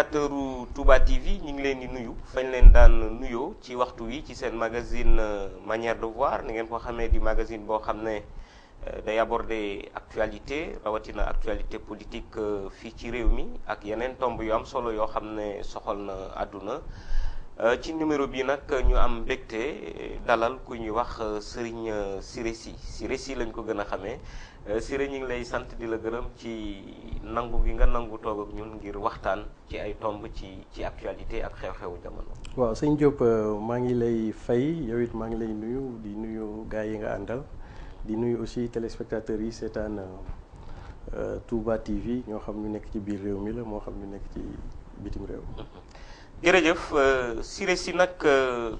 téléspectateurs u Touba TV ñu ngi leen di nuyu fañ leen daan nuyoo ci waxtu wi ci seen magazine Manière de Voir ni ngeen ko xamee di magazine boo xam ne day aborder actualité rawatina actualité politique fii ci réew mi ak yeneen tomb yu am solo yoo xam ne soxal na àdduna. Ci numéro bi nag ñu am mbégte dalal ku ñuy wax Serigne Siré SY. Siré SY lañ ko gën a xamee Siré ñu ngi lay sant di la gërëm ci nangu gi nga nangu toog ak ñun ngir waxtaan ci ay tomb ci actualité ak xew-xewu jamono. Waaw sëñ Diop maa ngi lay fay yow it maa ngi lay nuyu di nuyu gars yi nga àndal di nuyu aussi téléspectateurs yi seetaan Touba TV ñoo xam ñu nekk ci biir réew mi la moo xam ñu nekk ci bitim réew. jërëjëf Siré SY nag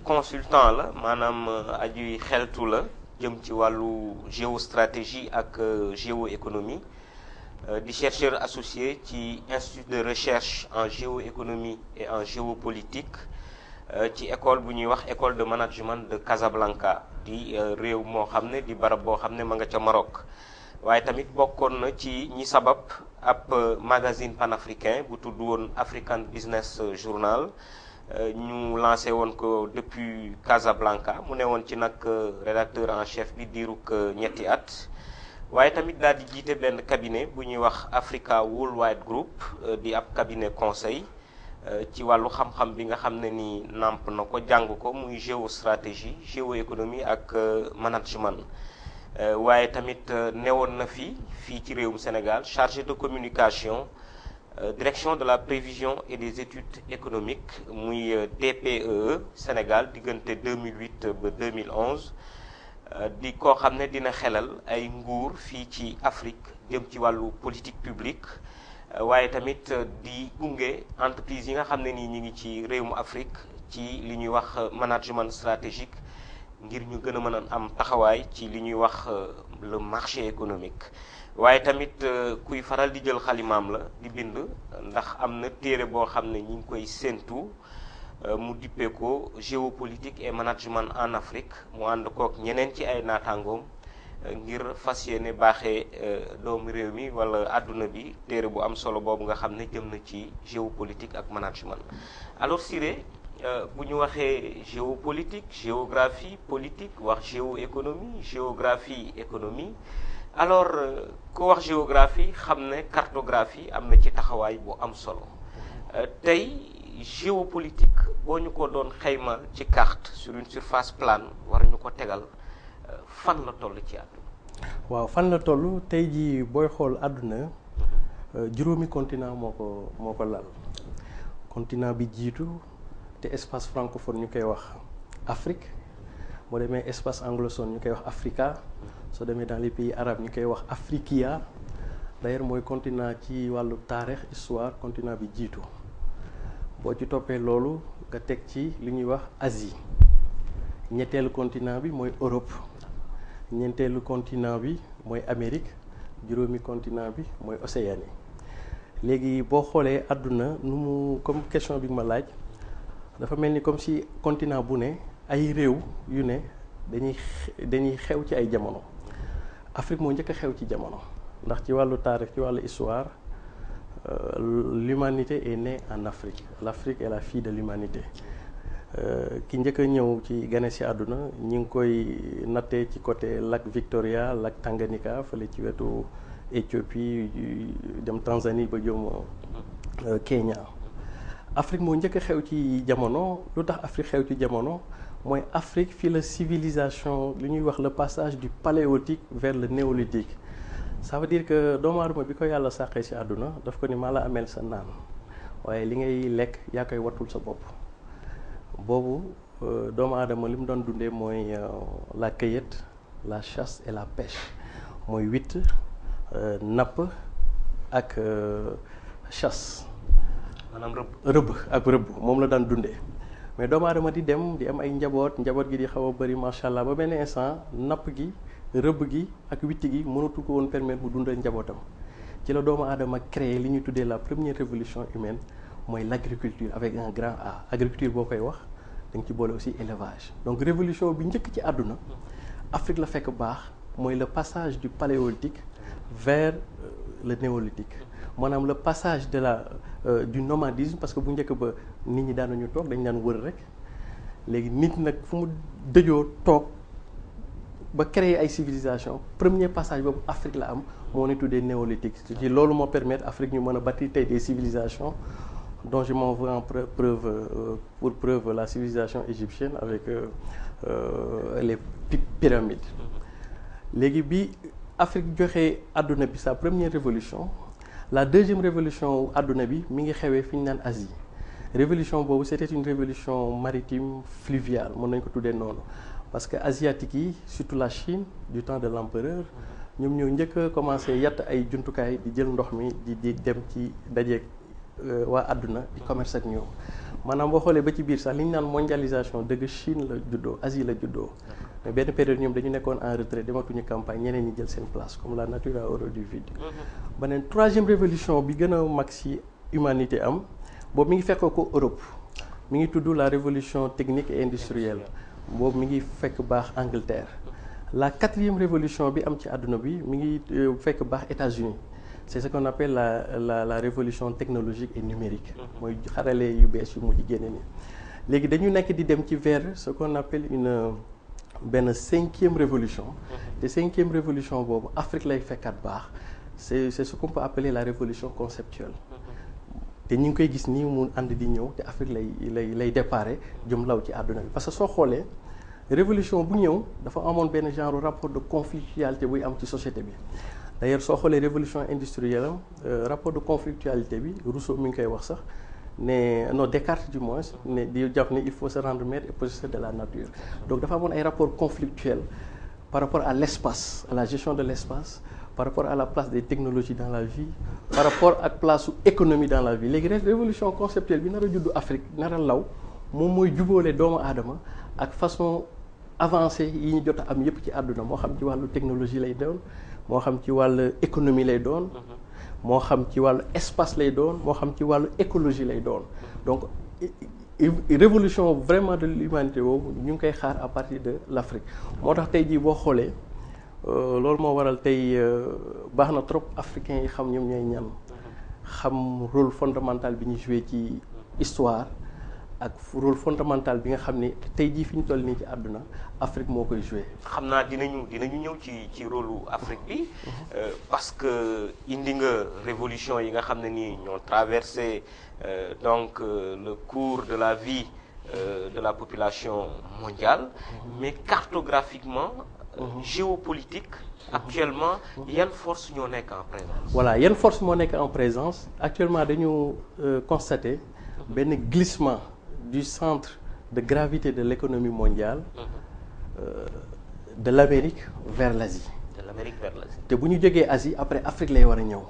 consultant la maanaam ajuy xeltu la jëm ci wàllu géostratégie ak géoéconomie di chercheur associé ci institut de recherche en géoéconomie et en géopolitique ci école bu ñuy wax école de management de Casablanca di réew moo xam ne di barab boo xam ne ma nga ca Maroc waaye tamit bokkoon na ci ñi sabab ab magazine panafricain bu tudd woon African Business Journal ñu lancé woon ko depuis Casablanca mu ne woon ci nag rédacteur en chef bi Diruk Nyatéat waaye tamit daal di jiite benn cabinet bu ñuy wax Africa Worldwide Group di ab cabinet conseil ci wàllu xam-xam bi nga xam ne ni nàmp na ko jàng ko muy géostratégie géoéconomie ak management. waaye tamit newoon na fii ci réewum Sénégal chargé de communication direction de la prévision et des études économiques muy DPEE Sénégal diggante 2008 ba 2011 di koo xam ne dina xelal ay nguur fii ci Afrique jëm ci wàllu politique publique waaye tamit di gunge entreprise yi nga xam ne nii ñu ngi ci réewum Afrique ci li ñuy wax management stratégique ngir ñu gën a mën a am taxawaay ci li ñuy wax le marché économique waaye tamit kuy faral di jël xalimaam la di bind ndax am na téere boo xam ne ñu ngi koy séentu mu dippee ko géopolitique et management en Afrique mu ànd kook ñeneen ci ay naataangoom ngir fas yéene baaxee doomu réew mi wala àdduna bi téere bu am solo boobu nga xam ne jëm na ci géopolitique ak management. Alors Siré bu ñu waxee géopolitique géographie politique wax géoéconomie géographie économie alors ku wax géographie xam ne cartographie am na ci taxawaay bu am solo tey géopolitique boo ñu ko doon xayma ci carte sur une surface plane war ñu ko tegal fan la toll ci àdduna. Waaw fan la toll tey jii booy xool àdduna juróomi continent moo ko lal continent bi jiitu. te espace francophone ñu koy wax Afrique boo demee espace anglophone ñu koy wax Africa soo demee dans les pays arabes ñu koy wax Afriqiya d'ailleurs mooy continent ci wàllu taarix histoire continent bi jiitu boo ci toppee loolu nga teg ci li ñuy wax Asie ñetteelu continent bi mooy Europe ñeenteelu continent bi mooy Amérique juróomi continent bi mooy Océanie léegi boo xoolee àdduna nu mu comme question bi ma laaj. dafa mel ni comme si continent bu ne ay réew yu ne dañuy xew ci ay jamono Afrique moo njëkk a xew ci jamono ndax ci wàllu taarix ci wàllu histoire l'humanité est née en Afrique. L'Afrique est la fille de l'humanité ki njëkk a ñëw ci gane si àdduna ñi ngi koy nattee ci côté lac Victoria lac Tanganyika fële ci wetu Éthiopie dem Tanzanie ba jëm Kenya. Afrique moo njëkk a xew ci jamono lu tax Afrique xew ci jamono mooy Afrique fii la civilisation li ñuy wax le passage du paléolithique vers le néolithique ça veut dire que doomu aadama bi ko yàlla sàqee si àdduna daf ko ni maa la ameel sa naan waaye li ngay lekk yaa koy wattul sa bopp boobu doomu aadama li mu doon dundee mooy la cueillette la chasse et la pêche mooy witt napp ak chasse. maanaam rëbb ak rëbb moom la daan dundee mais doomu aadama di dem di am ay njaboot gi di xaw a bëri macha allah ba benn instant napp gi rëbb gi ak witti gi mënatu ko woon permettre mu dundal njabootam ci la doomu aadama créé li ñuy tuddee la première révolution humaine mooy l'agriculture avec un grand A agriculture boo koy wax da nga ci boole aussi élevage donc révolution bi njëkk ci àdduna Afrique la fekk baax mooy le passage du paléolithique vers le néolithique maanaam le passage de la du nomadisme parce que bu njëkk ba nit ñi daan nañu toog dañu daan wër rek léegi nit nag fu mu dëjoo toog ba créer ay civilisation premier passage boobu Afrique la am moo ne tuddee néolithique ci loolu moo permettre Afrique ñu mën a bâtir tey des civilisations dont je m'en veux en preuve pour preuve la civilisation égyptienne avec les pyramides. Léegi bi Afrique joxe àdduna bi sa première révolution la deuxième révolution àdduna bi mi ngi xewee fi ñu naan Asie révolution boobu c'était une révolution maritime fluviale mën nañ ko tuddee noonu parce que asiatique yi surtout la Chine du temps de l'empereur ñoom ñoo njëkk a commencé yatt ay jumtukaay di jël ndox mi di dem ci dajeeg waa àdduna di commerce ak ñoom maanaam boo xoolee ba ci biir sax li ñu naan mondialisation dëgg Chine la juddoo Asie la juddoo mais benn période ñoom dañu nekkoon en retrait dematuñu campagne ñeneen ñi jël seen place comme la nature a horreur du vide. beneen troisième révolution bi gën a mag ci humanité am boobu mi ngi fekk ko Europe mi ngi tudd la révolution technique et industrielle boobu mi ngi fekk baax Angleterre. La quatrième révolution bi am ci àdduna bi mi ngi fekk baax États-Unis. C'est ce qu'on appelle la révolution technologique et numérique. mooy xarale yu bees yu mujj génne ni léegi dañu nekk di dem ci vers ce qu'on appelle une benn cinquième révolution. te cinquième révolution boobu Afrique lay fekkaat baax c'est ce qu'on peut appeler la révolution conceptuelle. te ñu ngi koy gis nii mu ànd di ñëw te Afrique lay déparé jëm law ci àdduna bi parce que soo xoolee révolution bu ñëw dafa amoon benn genre rapport de conflictualité buy am ci société bi. D'ailleurs soo xoolee révolution industrielle am rapport de conflictualité bi Rousseau mi ngi koy wax sax ne non Descartes du moins ne di jàpp ne il faut se rendre maître et possesseur de la nature donc dafa amoon ay rapports conflictuels par rapport à l'espace à la gestion de l'espace par rapport à la place des technologies dans la vie par rapport ak place économie dans la vie léegi révolution conceptuelle bi nar a juddu Afrique nar a law moom mooy jubóole doomu aadama ak façon avancée yi ñu jot a am yépp ci àdduna moo xam ci wàllu technologie lay doon moo xam ci wàllu économie lay doon moo xam ci wàllu espace lay doon moo xam ci wàllu écologie lay doon donc révolution vraiment de l'humanité boobu ñu ngi koy xaar à partir de l'Afrique moo tax tey jii boo xoolee loolu moo waral tey baax na trop africains yi xam ñoom ñooy ñan xam rôle fondamental bi ñu joué ci histoire ak rôle fondamental bi nga xam ne tey jii fi ñu toll nii ci àdduna Afrique moo koy joué. xam naa dinañu ñëw ci rôle Afrique bi parce que indi nga révolution yi nga xam ne nii ñoo traversé donc le cours de la vie de la population mondiale. Mais cartographiquement. Géopolitique. Actuellement yan force ñoo nekk en présence. Voilà yan force moo nekk en présence actuellement dañu constater benn glissement. Du centre de gravité de l'économie mondiale de l'Amérique vers l'Asie. De l'Amérique vers l'Asie. Te bu ñu jógee Asie après Afrique lay war a ñëw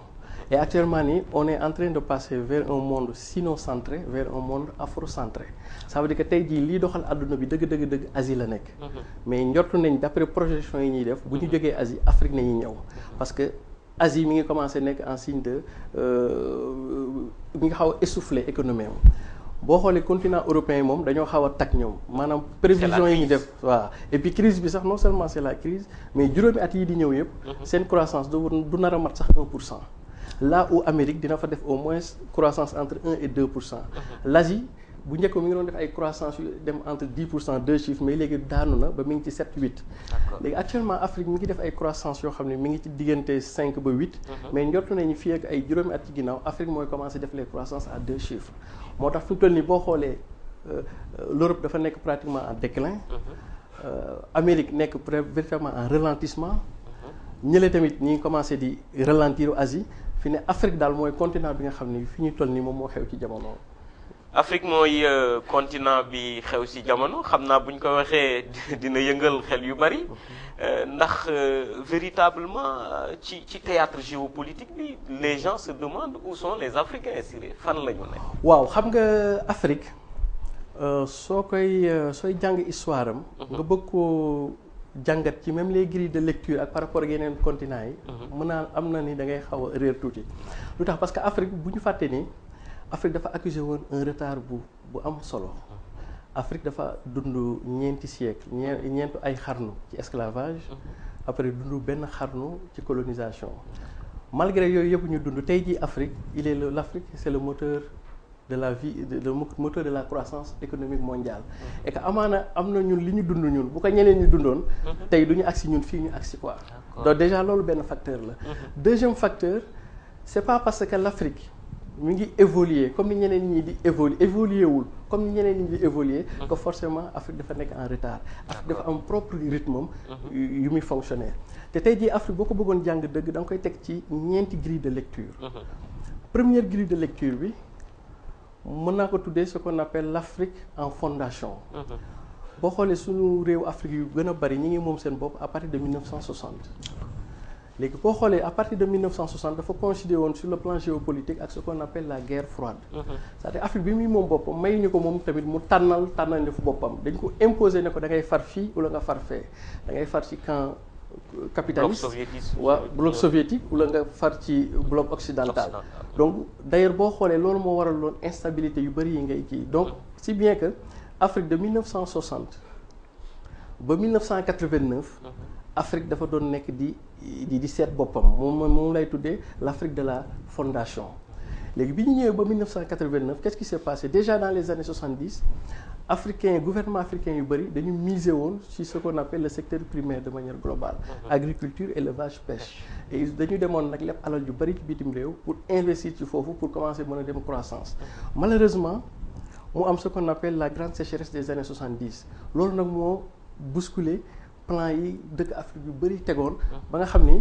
et actuellement nii on est en train de passer vers un monde sino-centré vers un monde afro-centré ça veut dire que tey jii lii doxal adduna bi dëgg-dëgg Asie la nekk. Mais njortu nañ d'après projection yi ñuy def bu ñu jógee Asie Afrique nañu ñëw parce que Asie mi ngi commencé nekk en signe de mi ngi xaw a essouffler économie am. boo xoolee continent européen moom dañoo xaw a tag ñoom maanaam prévision yi ñu def waaw et puis crise bi sax non seulement c'est la crise mais juróomi at yi di ñëw yëpp seen croissance du nar a mat sax 1% là où Amérique dina fa def au moins croissance entre 1 et 2% l'Asie bu njëkk mi ngi doon def ay croissance yu dem entre 10% deux chiffres mais léegi daanu na ba mi ngi ci 7-8 léegi actuellement Afrique mi ngi def ay croissance yoo xam ne mi ngi ci diggante 5 ba 8 mais njortu nañu fii ak ay juróomi at ci ginnaaw Afrique mooy commencé def les croissances à deux chiffres moo tax fi mu toll nii boo xoolee l'Europe dafa nekk pratiquement en déclin Amérique nekk véritablement en ralentissement ñële tamit ñi ngi commencé di ralentir Asie fi ne Afrique daal mooy continent bi nga xam ne fi ñu toll nii moom moo xew ci jamono. Afrique mooy continent bi xew ci jamono xam naa bu ñu ko waxee dina yëngal xel yu bari ndax véritablement ci théâtre géopolitique bi les gens se demandent où sont les Africains Siré fan la ñu ne. Waaw xam nga Afrique sooy jàng histoire am. nga bëgg koo jàngat ci même les grilles de lecture ak par rapport ak yeneen continent yi. mën naa am na ni da ngay xaw a réer tuuti lu tax parce que Afrique bu ñu fàtte ni. Afrique dafa accusé woon un retard bu am solo Afrique dafa dund ñeenti siècle ñeentu ay xarnu ci esclavage après dund benn xarnu ci colonisation malgré yooyu yëpp ñu dund tey jii Afrique l'Afrique c'est le moteur de la vie le moteur de la croissance économique mondiale. Et que amaana am na ñun li ñu dund ñun bu ko ñeneen ñu dundoon. tey du ñu agsi ñun fii ñu agsi quoi. donc déjà loolu benn facteur la. Deuxième facteur c'est pas parce que l'Afrique mu ngi évoluer comme ni ñeneen ñi di évoluer wul comme ni ñeneen ñi di évoluer que forcément Afrique dafa nekk en retard. Afrique dafa am propre rythme yu muy fonctionner. te tey jii Afrique boo ko bëggoon jàng dëgg da nga koy teg ci ñeenti grille de lecture. Première grille de lecture bi mën naa ko tuddee ce qu'on appelle l'Afrique en fondation. boo xoolee suñu réew Afrique yu gën a bari ñi ngi moom seen bopp à partir de 1960. léegi boo xoolee à partir de 1960 dafa coïncider woon sur le plan géopolitique ak ce qu'on appelle la guerre froide. c'est-à-dire Afrique bi muy moom boppam may ñu ko moom tamit mu tànnal def boppam dañ ko imposer ne ko da ngay far fii wala nga far fee da ngay far ci camp capitaliste waa bloc soviétique wala nga far ci bloc occidental. donc d'ailleurs boo xoolee loolu moo waral loon instabilité yu bari yi ngay kii donc si bien que Afrique de 1960 ba 1989. Afrique dafa doon nekk di seet boppam moom lay tuddee l'Afrique de la fondation léegi bi ñu ñëwee ba 1989 qu'est-ce qui s'est passé déjà dans les années 70 africains gouvernement africain yu bëri dañu miser woon ci ce qu'on appelle le secteur primaire de manière globale. agriculture élevage pêche. et dañu demoon nag lépp alal yu bëri ci bitim réew pour investir ci foofu pour commencer mën a dem croissance malheureusement mu am ce qu'on appelle la grande sécheresse des années 70 loolu nag moo bousculé. plan yi dëkk Afrique yu bëri tegoon ba nga xam ni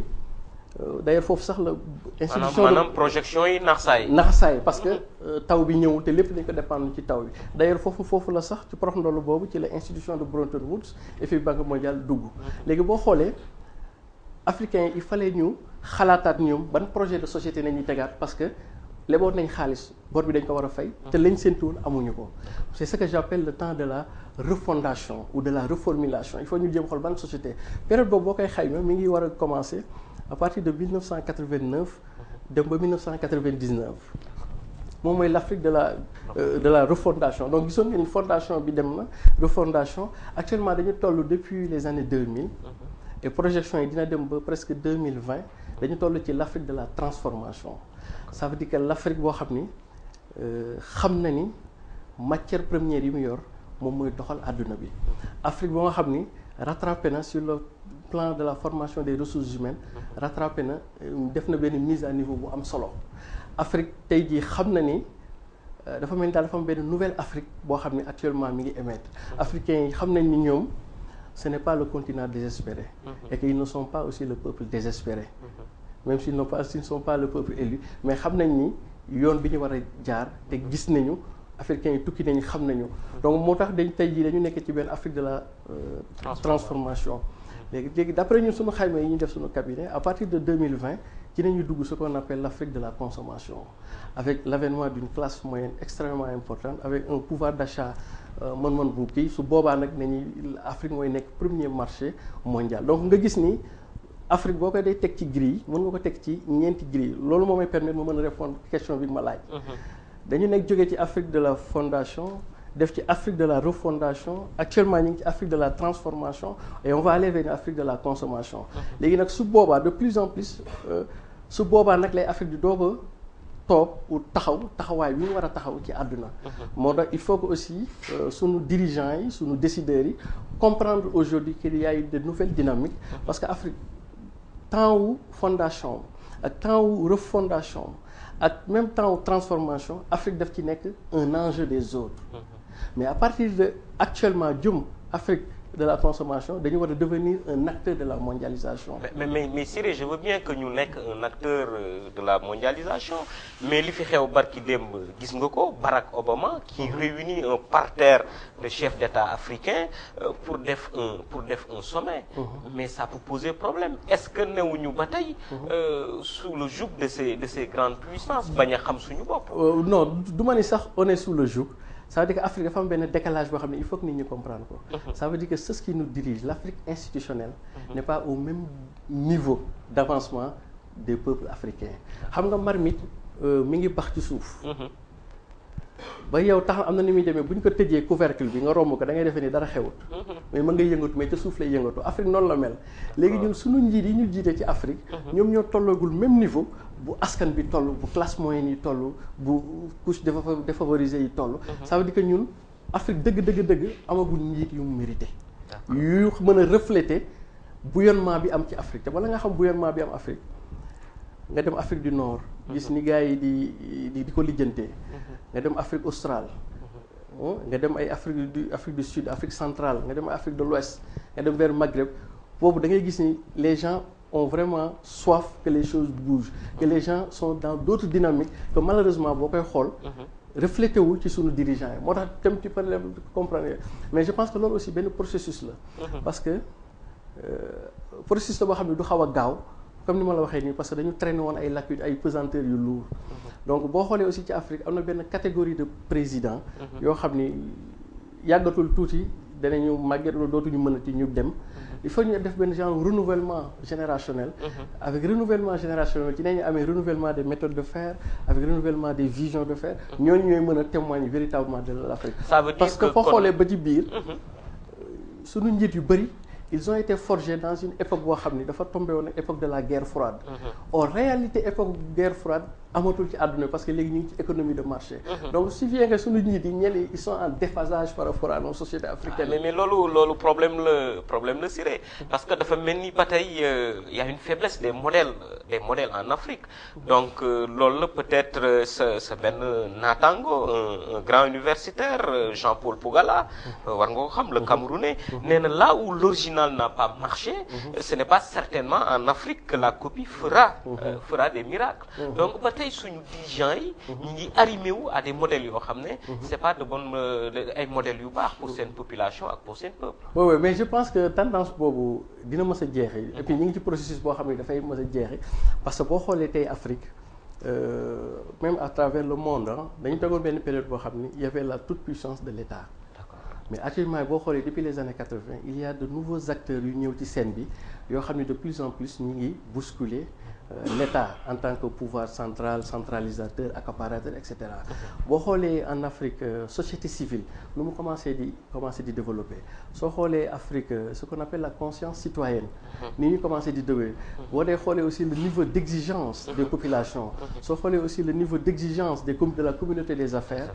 d'ailleurs foofu sax la institution maanaam projection yi naxsaay parce que taw bi ñëw te lépp dañ ko dépendre ci taw bi d'ailleurs foofu la sax ci prof ndoolu boobu ci la institution de Bretton Woods et puis Banque mondiale dugg léegi boo xoolee africains yi il fallait ñu xalaataat ñoom ban projet de société nañuy tegaat parce que leboon nañ xaalis bor bi dañ ko war a fay te lañ séentuwoon amuñu ko c'est ce que j'appelle le temps de la refondation ou de la reformulation il faut ñu jéem xool ban société période boobu boo koy xayma mi ngi war a commencer à partir de 1989 dem ba 1999 moom mooy l'Afrique de la refondation donc gisoon ngeen fondation bi dem na refondation actuellement dañu toll depuis les années 2000 et projection yi dina dem ba presque 2020 dañu toll ci l'Afrique de la transformation ça veut dire que l'Afrique boo xam ni xam na ni matière première yi mu yor moom mooy doxal àdduna bi Afrique boo nga xam ni rattrapé na sur le plan de la formation des ressources humaines rattrapé na def na benn mise à niveau bu am solo Afrique tey jii xam na ni dafa mel ni daal dafa am benn nouvelle Afrique boo xam ni actuellement mi ngi émettre africains yi xam nañ ni ñoom ce n'est pas le continent désespéré et qu'ils ne sont pas aussi le peuple désespéré même s'ils ne sont pas le peuple élu mais xam nañ ni yoon bi ñu war a jaar te gis nañu africains yi tukki nañu xam nañu donc moo tax dañ tey jii dañu nekk ci benn Afrique de la transformation léegi d'après ñun suñu xayma yi ñu def suñu cabinet à partir de 2020 ci nañu dugg ce qu'on appelle l'Afrique de la consommation avec l'avènement d'une classe moyenne extrêmement importante avec un pouvoir d'achat mën-mën bu kii su boobaa nag nañuy Afrique mooy nekk premier marché mondial donc nga gis ni Afrique boo ko dee teg ci grille mën nga ko teg ci ñeenti grille loolu moo may permettre ma mën a répondre question bi ma laaj. dañu nekk jógee ci Afrique de la fondation def ci Afrique de la refondation actuellement ñu ngi ci Afrique de la transformation et on va aller vers l'Afrique de la consommation. léegi nag su boobaa de plus en plus su boobaa nag lay Afrique di doog a toog ou taxawaay bi ñu war a taxaw ci àdduna. moo tax il faut que aussi sunu dirigeants yi sunu décideurs yi comprendre aujourd'hui qu'il y a eu de nouvelles dynamiques parce que Afrique. temps wu fondation ak temps wu refondation ak même temps wu transformation Afrique daf ci nekk un enjeu des autres mais à partir de actuellement jëm Afrique de la consommation dañu war a devenir un acteur de la mondialisation. mais Siré je veux bien que ñu nekk un acteur de la mondialisation mais li fi xew barki démb gis nga ko Barack Obama qui réunit un parterre de chefs d'État africains pour def un sommet. Mais ça peut poser problème est-ce que newuñu ba tey sous le joug de ces grandes puissances bañ a xam suñu bopp. Non du ma ni sax on est sous le joug. Ça veut dire qu'Afrique a fait un décalage, il faut que nous comprenions. Ça veut dire que ce qui nous dirige, l'Afrique institutionnelle, n'est pas au même niveau d'avancement des peuples africains. Vous savez, marmite, mingi parti souffle. Ba yow tax am na ni muy demee bu ñu ko tëjee couvercle bi nga romb ko da ngay defe ni dara xewut mais mën nga yëngatu mais ca suuf lay yëngatu Afrique noonu la mel. léegi ñun suñu njiit yi ñu jiite ci Afrique. ñoom ñoo tollagul même niveau bu askan bi toll bu classe moyenne yi toll bu couche défavorisée yi toll. ça veut dire que ñun Afrique dëgg amagul njiit yu mu mérité. yu mën a refléter bouillonnement bi am ci Afrique te bala nga xam bouillonnement bi am Afrique nga dem Afrique du Nord. gis ni gars yi di ko lijjantee. nga dem Afrique australe. nga dem ay Afrique du Sud, Afrique centrale, nga dem Afrique de l'Ouest, nga dem vers Maghreb boobu da ngay gis ni les gens ont vraiment soif que les choses bougent, que les gens sont dans d'autres dynamiques que malheureusement boo koy xool reflété wul ci sunu dirigeants yi moo tax tam ci problème comprendre mais je pense que loolu aussi benn processus la parce que processus la boo xam ne du xaw a gaaw comme ni ma la waxee nii parce que dañu traîner woon ay lacunes ay pesanteurs yu lourd donc boo xoolee aussi ci Afrique am na benn catégorie de président yoo xam ni yàggatul tuuti danañu màgget dootuñu mënati ñu dem il faut ñu def benn genre renouvellement générationnel avec renouvellement générationnel ci nañu amee renouvellement des méthodes de faire avec renouvellement des visions de faire ñooñu ñooy mën a témoigner véritablement de l'Afrique parce que foo xoolee ba ci biir suñu njiit yu bëri ils ont été forgés dans une époque où on tombé dans l'époque de la guerre froide. En réalité, l'époque de la guerre froide, parce que les économies de marché. Donc, si bien que ils sont en déphasage par rapport à nos sociétés africaines. Mais le problème, le Siré. Parce que il y a une faiblesse des modèles en Afrique. Donc, peut-être ce Ben Natango, un grand universitaire, Jean-Paul Pogala, le Camerounais, là où l'original n'a pas marché, ce n'est pas certainement en Afrique que la copie fera des miracles. Donc, suñu dirigeants yi ñu ngi arrimé wu à des modèles yoo xam ne c'est pas de bonnes ay modèles yu baax pour seen population ak pour seen peuple. Oui mais je pense que tendance boobu dina mës a jeexi et puis ñu ngi ci processus boo xam ne dafay mës a jeexi parce que boo xoolee tey Afrique même à travers le monde dañu tegoon benn période boo xam ne il y avait la toute puissance de l'État. Mais actuellement, depuis les années 80, il y a de nouveaux acteurs unis qui sont de plus en plus bousculés l'État en tant que pouvoir central, centralisateur, accaparateur, etc. En Afrique, la société civile, nous avons commencé à développer. En Afrique, ce qu'on appelle la conscience citoyenne, nous avons commencé à développer. Nous avons aussi le niveau d'exigence des populations, nous avons aussi le niveau d'exigence de la communauté des affaires.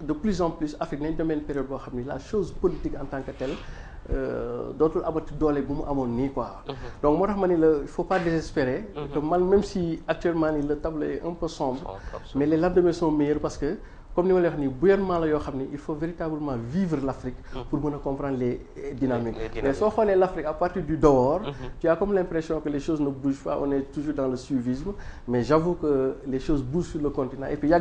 De plus en plus, Afrique, dans une période où la chose politique en tant que telle, d'autres abattus doivent les quoi. Donc, moi, il ne faut pas désespérer. Même si actuellement le table est un peu sombre, mais les lendemains sont meilleurs parce que, comme nous l'avons dit, il faut véritablement vivre l'Afrique pour comprendre les dynamiques. Mais si on connaît l'Afrique à partir du dehors, tu as comme l'impression que les choses ne bougent pas, on est toujours dans le suivisme, mais j'avoue que les choses bougent sur le continent. Et puis il y a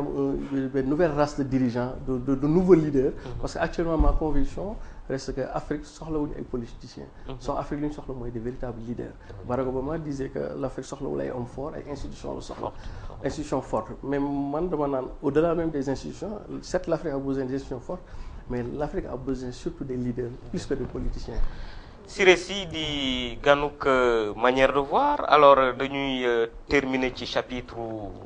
une nouvelle race de dirigeants, de nouveaux leaders, parce qu'actuellement ma conviction reste que l'Afrique sort les politiciens, sort l'Afrique sort des véritables leaders. Barack Obama disait que l'Afrique sort les hommes forts et les institutions fortes. Mais au-delà même des institutions, certes l'Afrique a besoin d'institutions fortes, mais l'Afrique a besoin surtout des leaders plus que des politiciens. Siré SY di ganuk manière de voir alors dañuy terminer ci chapitre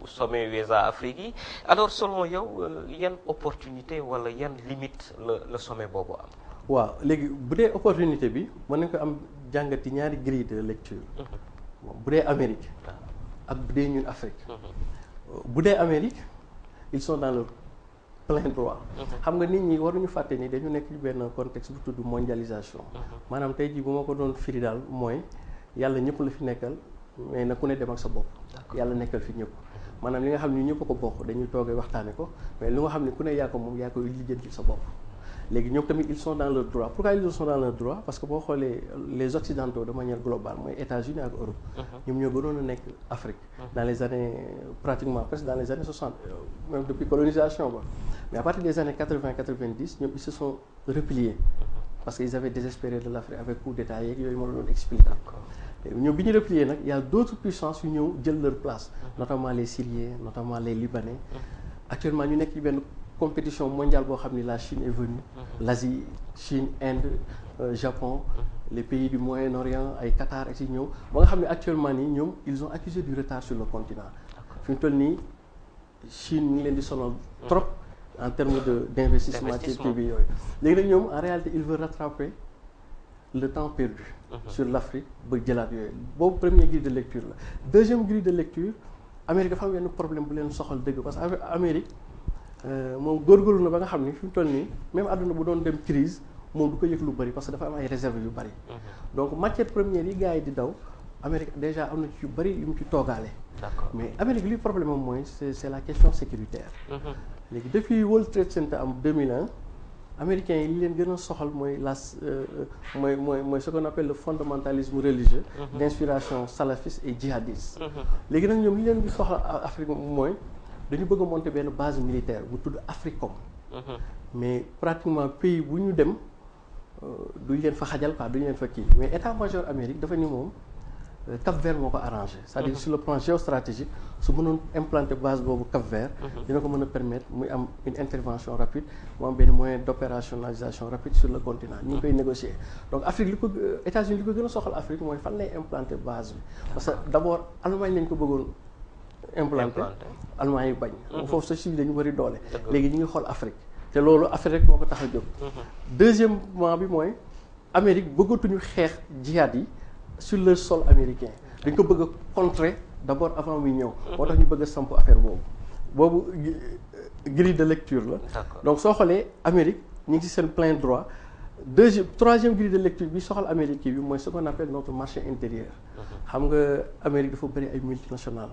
sommet USA Afrique yi alors selon yow yan opportunité wala yan limite le sommet boobu am. Waaw léegi bu dee opportunité bi mën nañ ko am jàngati ñaari grille de lecture bu dee Amérique ak bu dee ñun Afrique. Bu dee Amérique ils sont dans leur plein droit. xam nga nit ñi waruñu fàtte ni dañu nekk ci benn contexte bu tudd mondialisation. maanaam tey jii bu ma ko doon firi daal mooy yàlla ñëpp la fi nekkal mais na ku ne dem ak sa bopp. yàlla nekkal fi ñëpp. maanaam li nga xam ne ñëpp ko bokk dañuy toogee waxtaane ko mais lu nga xam ne ku ne yaa ko moom yaa koy lijjanti sa bopp. léegi ñoom tamit ils sont dans leur droit pourquoi ils sont dans leur droit parce que boo xoolee les occidentaux de manière globale mooy États-Unis ak Europe. ñoom ñoo gënoon a nekk Afrique. dans les années pratiquement presque dans les années 60 même depuis colonisation ba mais à partir des années 80-90 ñoom ils se sont repliés parce que ils avaient désespéré de l'Afrique avec coup d'État yeeg yooyu ma la doon expliquer. ñoom bi ñu replié nag il y a d'autres puissances yu ñëw jël leur place. notamment les Syriens notamment les Libanais. actuellement ñu nekk ci benn compétition mondiale, la Chine est venue, l'Asie, Chine, Inde, Japon, les pays du Moyen-Orient, et Qatar, etc. Actuellement, ils ont accusé du retard sur le continent. La Chine, ils sont trop. en termes d'investissement. Léegi ñoom en réalité il veut rattraper le temps perdu sur l'Afrique ba jëlaat yooyu boobu premier grille de lecture la. Deuxième grille de lecture Amérique dafa am yenn problème bu leen soxal dëgg parce que Amérique moom góorgóorlu na ba nga xam ni fi mu toll nii même àdduna bu doon dem crise moom du ko yëg lu bëri parce que dafa am ay réserves yu bëri. Donc matière première yi gars yi di daw Amérique déjà am na ci yu bëri yu mu ci toogaale. Mais Amérique li problème am mooy c'est la question sécuritaire. Léegi depuis World Trade Center en 2001 Américains yi li leen gën a soxal mooy mooy ce qu'on appelle le fondamentalisme religieux. D'inspiration salafiste et djihadiste. Léegi nag ñoom li leen di soxal Afrique mooy dañu bëgg a monter benn base militaire bu tudd Africom. Mais pratiquement pays bu ñu dem duñ leen fa xajal quoi duñ leen fa kii mais état-major Amérique dafa ni moom Cap-Vert moo ko arrangé. C'est-à-dire sur le plan géostratégique su mënoon implanter base boobu Cap-Vert. Dina ko mën a permettre muy am une intervention rapide mu am benn moyen d'opérationnalisation rapide sur le continent. Ñu ngi koy négocier donc Afrique li ko États-Unis li ko gën a soxal Afrique mooy fan lay implanter base bi. Parce que d'abord Allemagne lañ ko bëggoon implanter. Allemagne yi bañ. Foofu sa Chine dañu bari doole. Léegi ñu ngi xool Afrique. Te loolu Afrique rek moo ko tax a jóg. Deuxièmement bi mooy Amérique bëggatuñu xeex jihad yi sur le sol américain. Dañ ko bëgg a contrer d'abord avant muy ñëw. Moo tax ñu bëgg a samp affaire boobu. Boobu grille de lecture la. Donc soo xoolee Amérique ñu ngi ci seen plein droit. Troisième grille de lecture bi soxal Amérique bi mooy ce qu'on appelle notre marché intérieur. Xam nga Amérique dafa bari ay multinationales.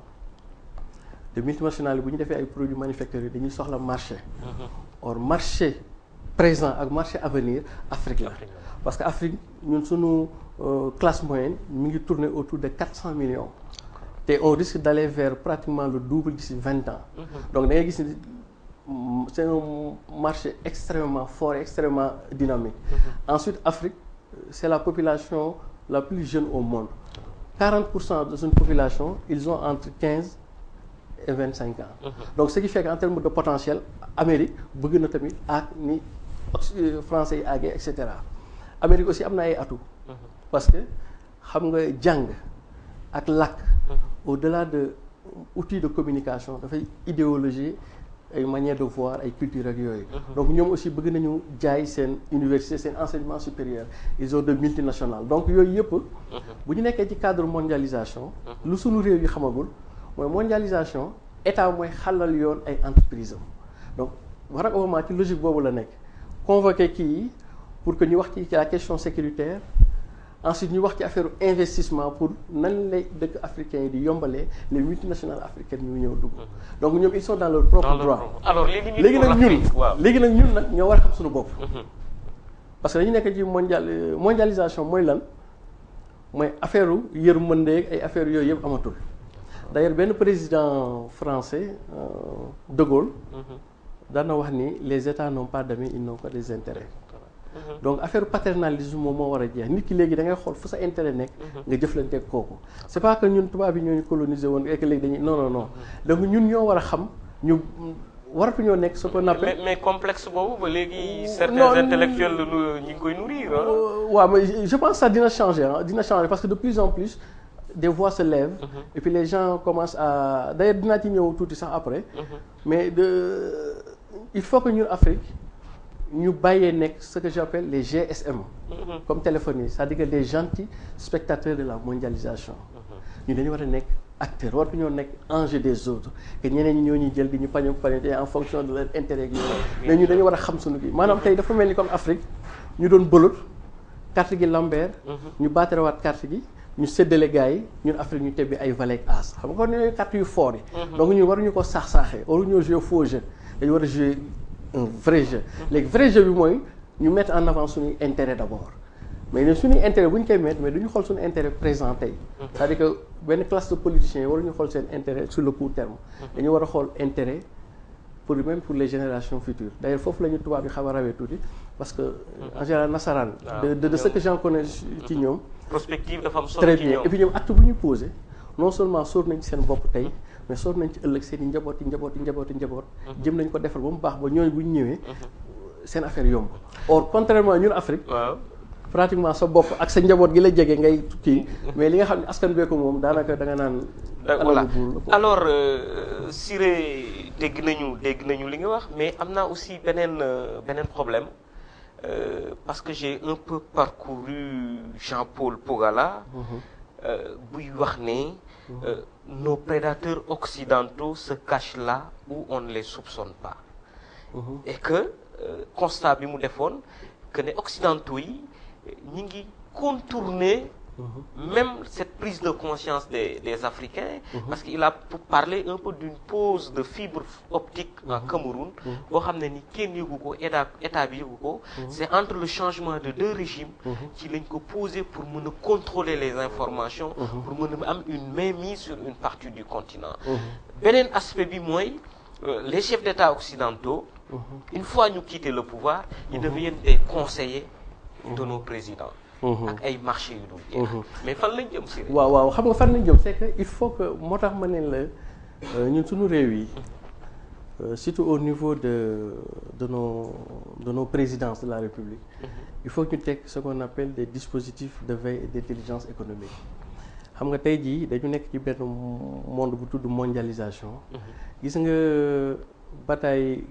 Te multinationales yi bu ñu defee ay produits manufacturés dañuy soxla marché. Or marché présent ak marché avenir Afrique la. Parce que Afrique ñun sunu classe moyenne mi ngi tourner autour de 400 millions. Te on risque d'aller vers pratiquement le double d'ici 20 ans. Donc da ngay gis ni c'est un marché extrêmement fort, extrêmement dynamique. Ensuite Afrique c'est la population la plus jeune au monde. 40% de son population ils ont entre 15 et 25 ans. Donc ce qui fait qu'en termes de potentiel Amérique bëgg na tamit ak ni français yi àggee et cetera. Amérique aussi am na ay atouts. Parce que xam nga jàng ak làkk. Au-delà de outils de communication dafay idéologie ay manière de voir ay culture ak yooyu. Donc ñoom aussi bëgg nañu jaay seen université seen enseignement supérieur ils ont de multinationales donc yooyu yëpp. Bu ñu nekkee ci cadre mondialisation. Lu sunu réew yi xamagul. Mooy mondialisation état mooy xalal yoon ay entreprises am donc Barack Obama ci logique boobu la nekk convoqué kii yi pour que ñu wax ci la question sécuritaire ensuite ñu wax ci affaire investissement pour nan lay dëkk africains yi di yombalee les multinationales africaines ñu ñëw dugg donc ñoom ils sont dans leur propre droit. Alors léegi nag ñun ñoo war a xam suñu bopp. Parce que dañu nekk ci mondialisation mooy lan mooy affaire yërmandeeg ay affaires yooyu yëpp amatul. D'ailleurs, ben le président français, De Gaulle, dana wax ni les États n'ont pas d'amis, ils n'ont que des intérêts. Donc, affaire paternalisme moom moo war a jeex nit ki léegi da ngay xool fu sa intérêt nekk. Nga jëflanteeg kooku. C'est pas que ñun tubaab yi ñoo ñu coloniser woon et que léegi dañuy non. Donc ñun ñoo war a xam ñu. Waratuñoo nekk ce qu'on appelle mais complexe boobu ba léegi certains intellectuels ñu ngi koy nourrir. Waaw mais je pense que ça dina changer parce que de plus en plus. Des voix se lèvent et puis les gens commencent à d'ailleurs dinaa ci ñëw tuuti sax après mais il faut que ñun Afrique ñu bàyyee nekk ce que j'appelle les GSM comme téléphonie c'est-à-dire que des gentils spectateurs de la mondialisation ñu dañu war a nekk acteurs war ñoo nekk enjeu des autres que ñeneen ñi ñoo ñuy jël di ñu pañe en fonction de leur intérêt gi mais ñu dañu war a xam sunu gi maanaam tey dafa mel ni comme Afrique ñu doon bëlut carte gi Lambert ñu baaterewaat carte gi ñu séddale gars yi ñun Afrique ñu tebbi ay valet ak as xam nga kon ñooy carte yu fort yi. Donc ñun waruñu ko saax-saaxee waruñoo jouer faux jeu dañu war a jouer un vrai jeu. Léegi vrai jeu bi mooy ñu mettre en avant suñuy intérêt d'abord mais ñun suñuy intérêt bu ñu koy mettre mais duñu xool suñu intérêt présent tey. C'est-à-dire que benn classe de politiciens yi waruñu xool seen intérêt sur le court terme. Dañu war a xool intérêt pour même pour les générations futures d'ailleurs foofu la ñu tubaab yi xaw a rawee tuuti parce que en général nasaraan de ce que j'en connais ci ñoom prospective dafa am solo ci ñoom et puis ñoom acte bu ñu posé non seulement sóor nañ ci seen bopp tey mais sóor nañ ci ëllëg seen i njaboot jëm nañ ko defar ba mu baax ba ñooñu bu ñu ñëwee seen affaire yomb or contrairement ñun Afrique pratiquement sa bopp ak sa njaboot gi la jege ngay kii mais li nga xam ne askan bee ko moom daanaka da nga naan voilà alors Siré dégg nañu li nga wax mais am naa aussi beneen problème parce que j'ai un peu parcouru Jean-Paul Pogala buy wax ne nos prédateurs occidentaux se cachent là où on ne les soupçonne pas et que constat bi mu defoon que ne occidentaux yi ñi ngi contourner même cette prise de conscience des Africains, parce qu'il a parlé un peu d'une pause de fibre optique à Cameroun, c'est entre le changement de deux régimes qu'il a posé pour contrôler les informations, pour avoir une mainmise sur une partie du continent. Benen aspect bi moy les chefs d'État occidentaux, une fois nous quitté le pouvoir, ils deviennent des conseillers de nos présidents. Ak ay marché yu dul jeex mais fan lañ jëm ci waaw waaw xam nga fan lañ jëm c'est que il faut que moo tax ma ne la ñun suñu réew yi surtout au niveau de nos présidences de la République il faut que ñu teg ce qu'on appelle des dispositifs de veille et d'intelligence économique xam nga tey jii dañu nekk ci benn monde bu tudd mondialisation gis nga bataille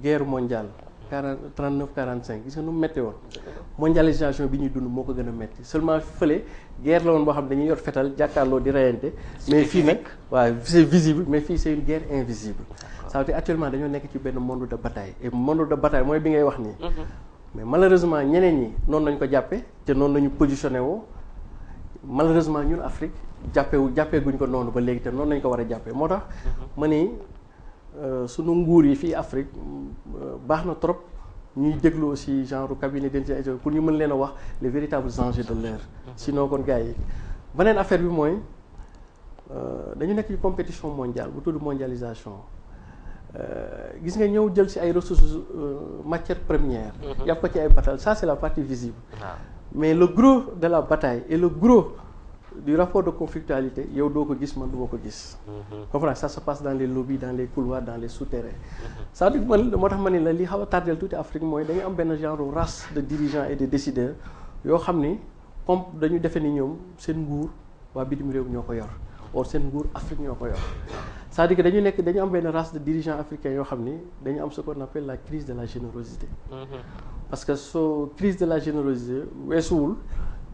guerre mondiale 39-45 gis nga nu métti woon mondialisation bi ñuy dund moo ko gën a métti seulement fële guerre la woon boo xam dañuy yor fetal jàkkaarloo di reyante mais fii nag waaw c'est visible mais fii c'est une guerre invisible ça veut dire actuellement dañoo nekk ci benn monde de bataille et monde de bataille mooy bi ngay wax nii mais malheureusement ñeneen ñi noonu lañ ko jàppe te noonu lañu positionné woo malheureusement ñun Afrique jàppee guñ ko noonu ba léegi te noonu lañ ko war a jàppee moo tax ma ni sunu nguur yi fii Afrique baax na trop ñuy déglu aussi genre cabinet d'intelligence pour ñu mën leen a wax les véritables enjeux de l'heure sinon kon gars yi beneen affaire bi mooy dañu nekk ci compétition mondiale bu tudd mondialisation gis nga ñëw jël ci ay ressources matières premières yàpp ko ci ay bataille ça c'est la partie visible mais le gros de la bataille et le gros du rapport de conflictualité, il y a ça se passe dans les lobbies, dans les couloirs, dans les souterrains. Ça veut dire que l'Afrique, il y a un genre de race de dirigeants et de décideurs qui ont défini c'est une gour ou c'est une gour africaine. Ça veut dire que nous avons une race de dirigeants africains qui ont ce qu'on appelle la crise de la générosité. Parce que cette crise de la générosité,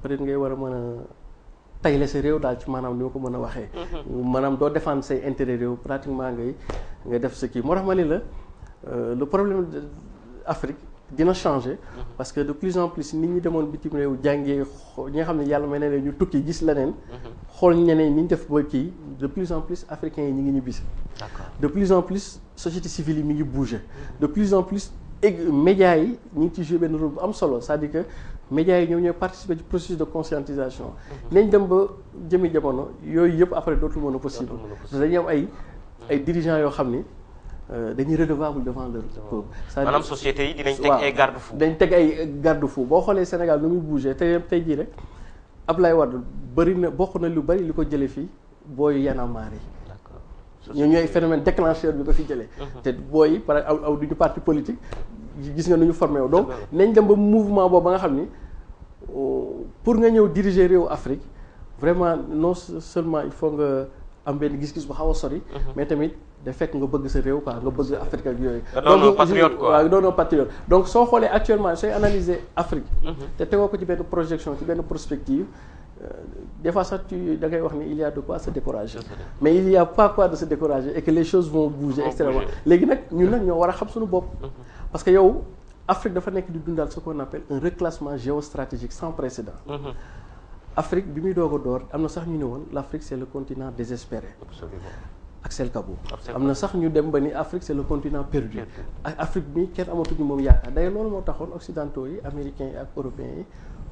peut-être tey la sa réew daal ci maanaam ni ma ko mën a waxee maanaam doo défendre say intérêt réew pratiquement ngay def ce kii moo tax ma ni la le problème de Afrique dina changer parce que de plus en plus nit ñi demoon bitim réew jàngee ñi nga xam ne yàlla may na leen ñu tukki gis leneen xool ñeneen ñi ñu def ba kii de plus en plus africains yi ñu ngi ñu bis de plus en plus société civile yi mi ngi bouger de plus en plus médias yi ñu ngi ci joué benn rôle bu am solo c'est-à-dire que médias yi ñoom ñooy participer du processus de conscientisation nañ dem ba jëmi jamono yooyu yëpp après dootul mën a possible dañuy am ay dirigeants yoo xam ni dañuy redevable devant leur peuple maanaam société yi dinañ teg ay garde-fous dañ teg ay garde-fous boo xoolee Sénégal nu muy bougé tey jii rek Ablaye Wade bëri na bokk na lu bëri li ko jële fii booyu yanamaar yi ñoo ñooy phénomène déclencheur bi ko fi jëlee te booyi par aw duñu parti politique gis nga nu ñu formé wu donc nañ dem ba mouvement boobu ba nga xam ni pour nga ñëw diriger réew Afrique vraiment non seulement il faut nga am benn gis-gis bu xaw a sori mais tamit da fekk nga bëgg sa réew quoi nga bëgg Afrique ak yooyu donc patriote quoi waaw doonoo patriote donc soo xoolee actuellement sooy analyser Afrique te tegoo ko ci benn projection ci benn prospective des fois, ça, tu d'accord avec moi, il y a de quoi se décourager. Mais il n'y a pas quoi de se décourager et que les choses vont bouger extrêmement. Maintenant, nous devons savoir notre bopp. Parce que l'Afrique doit faire ce qu'on appelle un reclassement géostratégique sans précédent. L'Afrique, l'Afrique c'est le continent désespéré. Absolument. Axel Kabo. Amna sax ñu dem ba ni Afrique c'est le continent perdu. Afrique bi kenn amatu ñu moom yaakaar day loolu moo taxoon occidentaux yi américains yi ak européens yi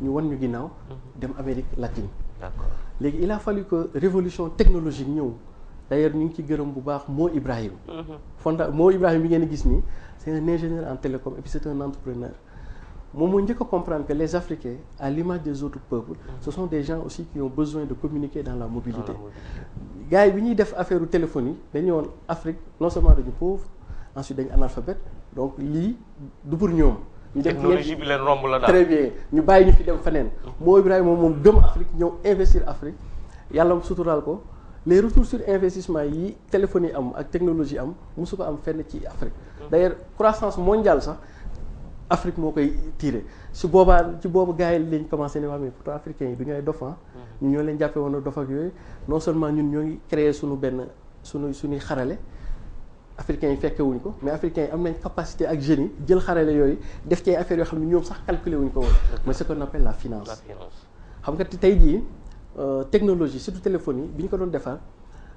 ñu won ñu ginnaaw dem Amérique latine. D'accord. Léegi il a fallu que révolution technologique ñëw d'ailleurs ñu ngi ci gërëm bu baax Mo Ibrahim. Mo Ibrahim bi ngeen gis nii c'est un ingénieur en télécom et puis c'est un entrepreneur. Moom moo njëkk a comprendre que les Africains, à l'image des autres peuples, ce sont des gens aussi qui ont besoin de communiquer dans la mobilité. Gars yi bi ñuy def affaire téléphonie dañu woon Afrique non seulement dañu pauvre ensuite dañu analphabète donc lii du pour ñoom. Technologie bi leen romb la daal très bien ñu bàyyi ñu fi dem feneen. Mo Ibrahim moom gëm Afrique ñëw investir Afrique yàlla suturaal ko. les retours sur investissement yi téléphonie am ak technologie am musu ko am fenn ci Afrique. D'ailleurs croissance mondiale sax Afrique moo koy tiré su boobaa ci boobu gars yi lañ commencé ne waa mais pourtant africains yi du ñu ay dof ah. ñun ñoo leen jàppee woon dof ak yooyu non seulement ñun ñoo ngi créé suñu benn suñuy xarale. Africains yi fekke wuñ ko mais africains yi am nañ capacité ak jeunes yi jël xarale yooyu def ci ay affaires yoo xam ne ñoom sax calculer wuñ ko woon. mais ce qu'on appelle la finance. xam nga tey jii technologie surtout téléphone yi bi ñu ko doon defar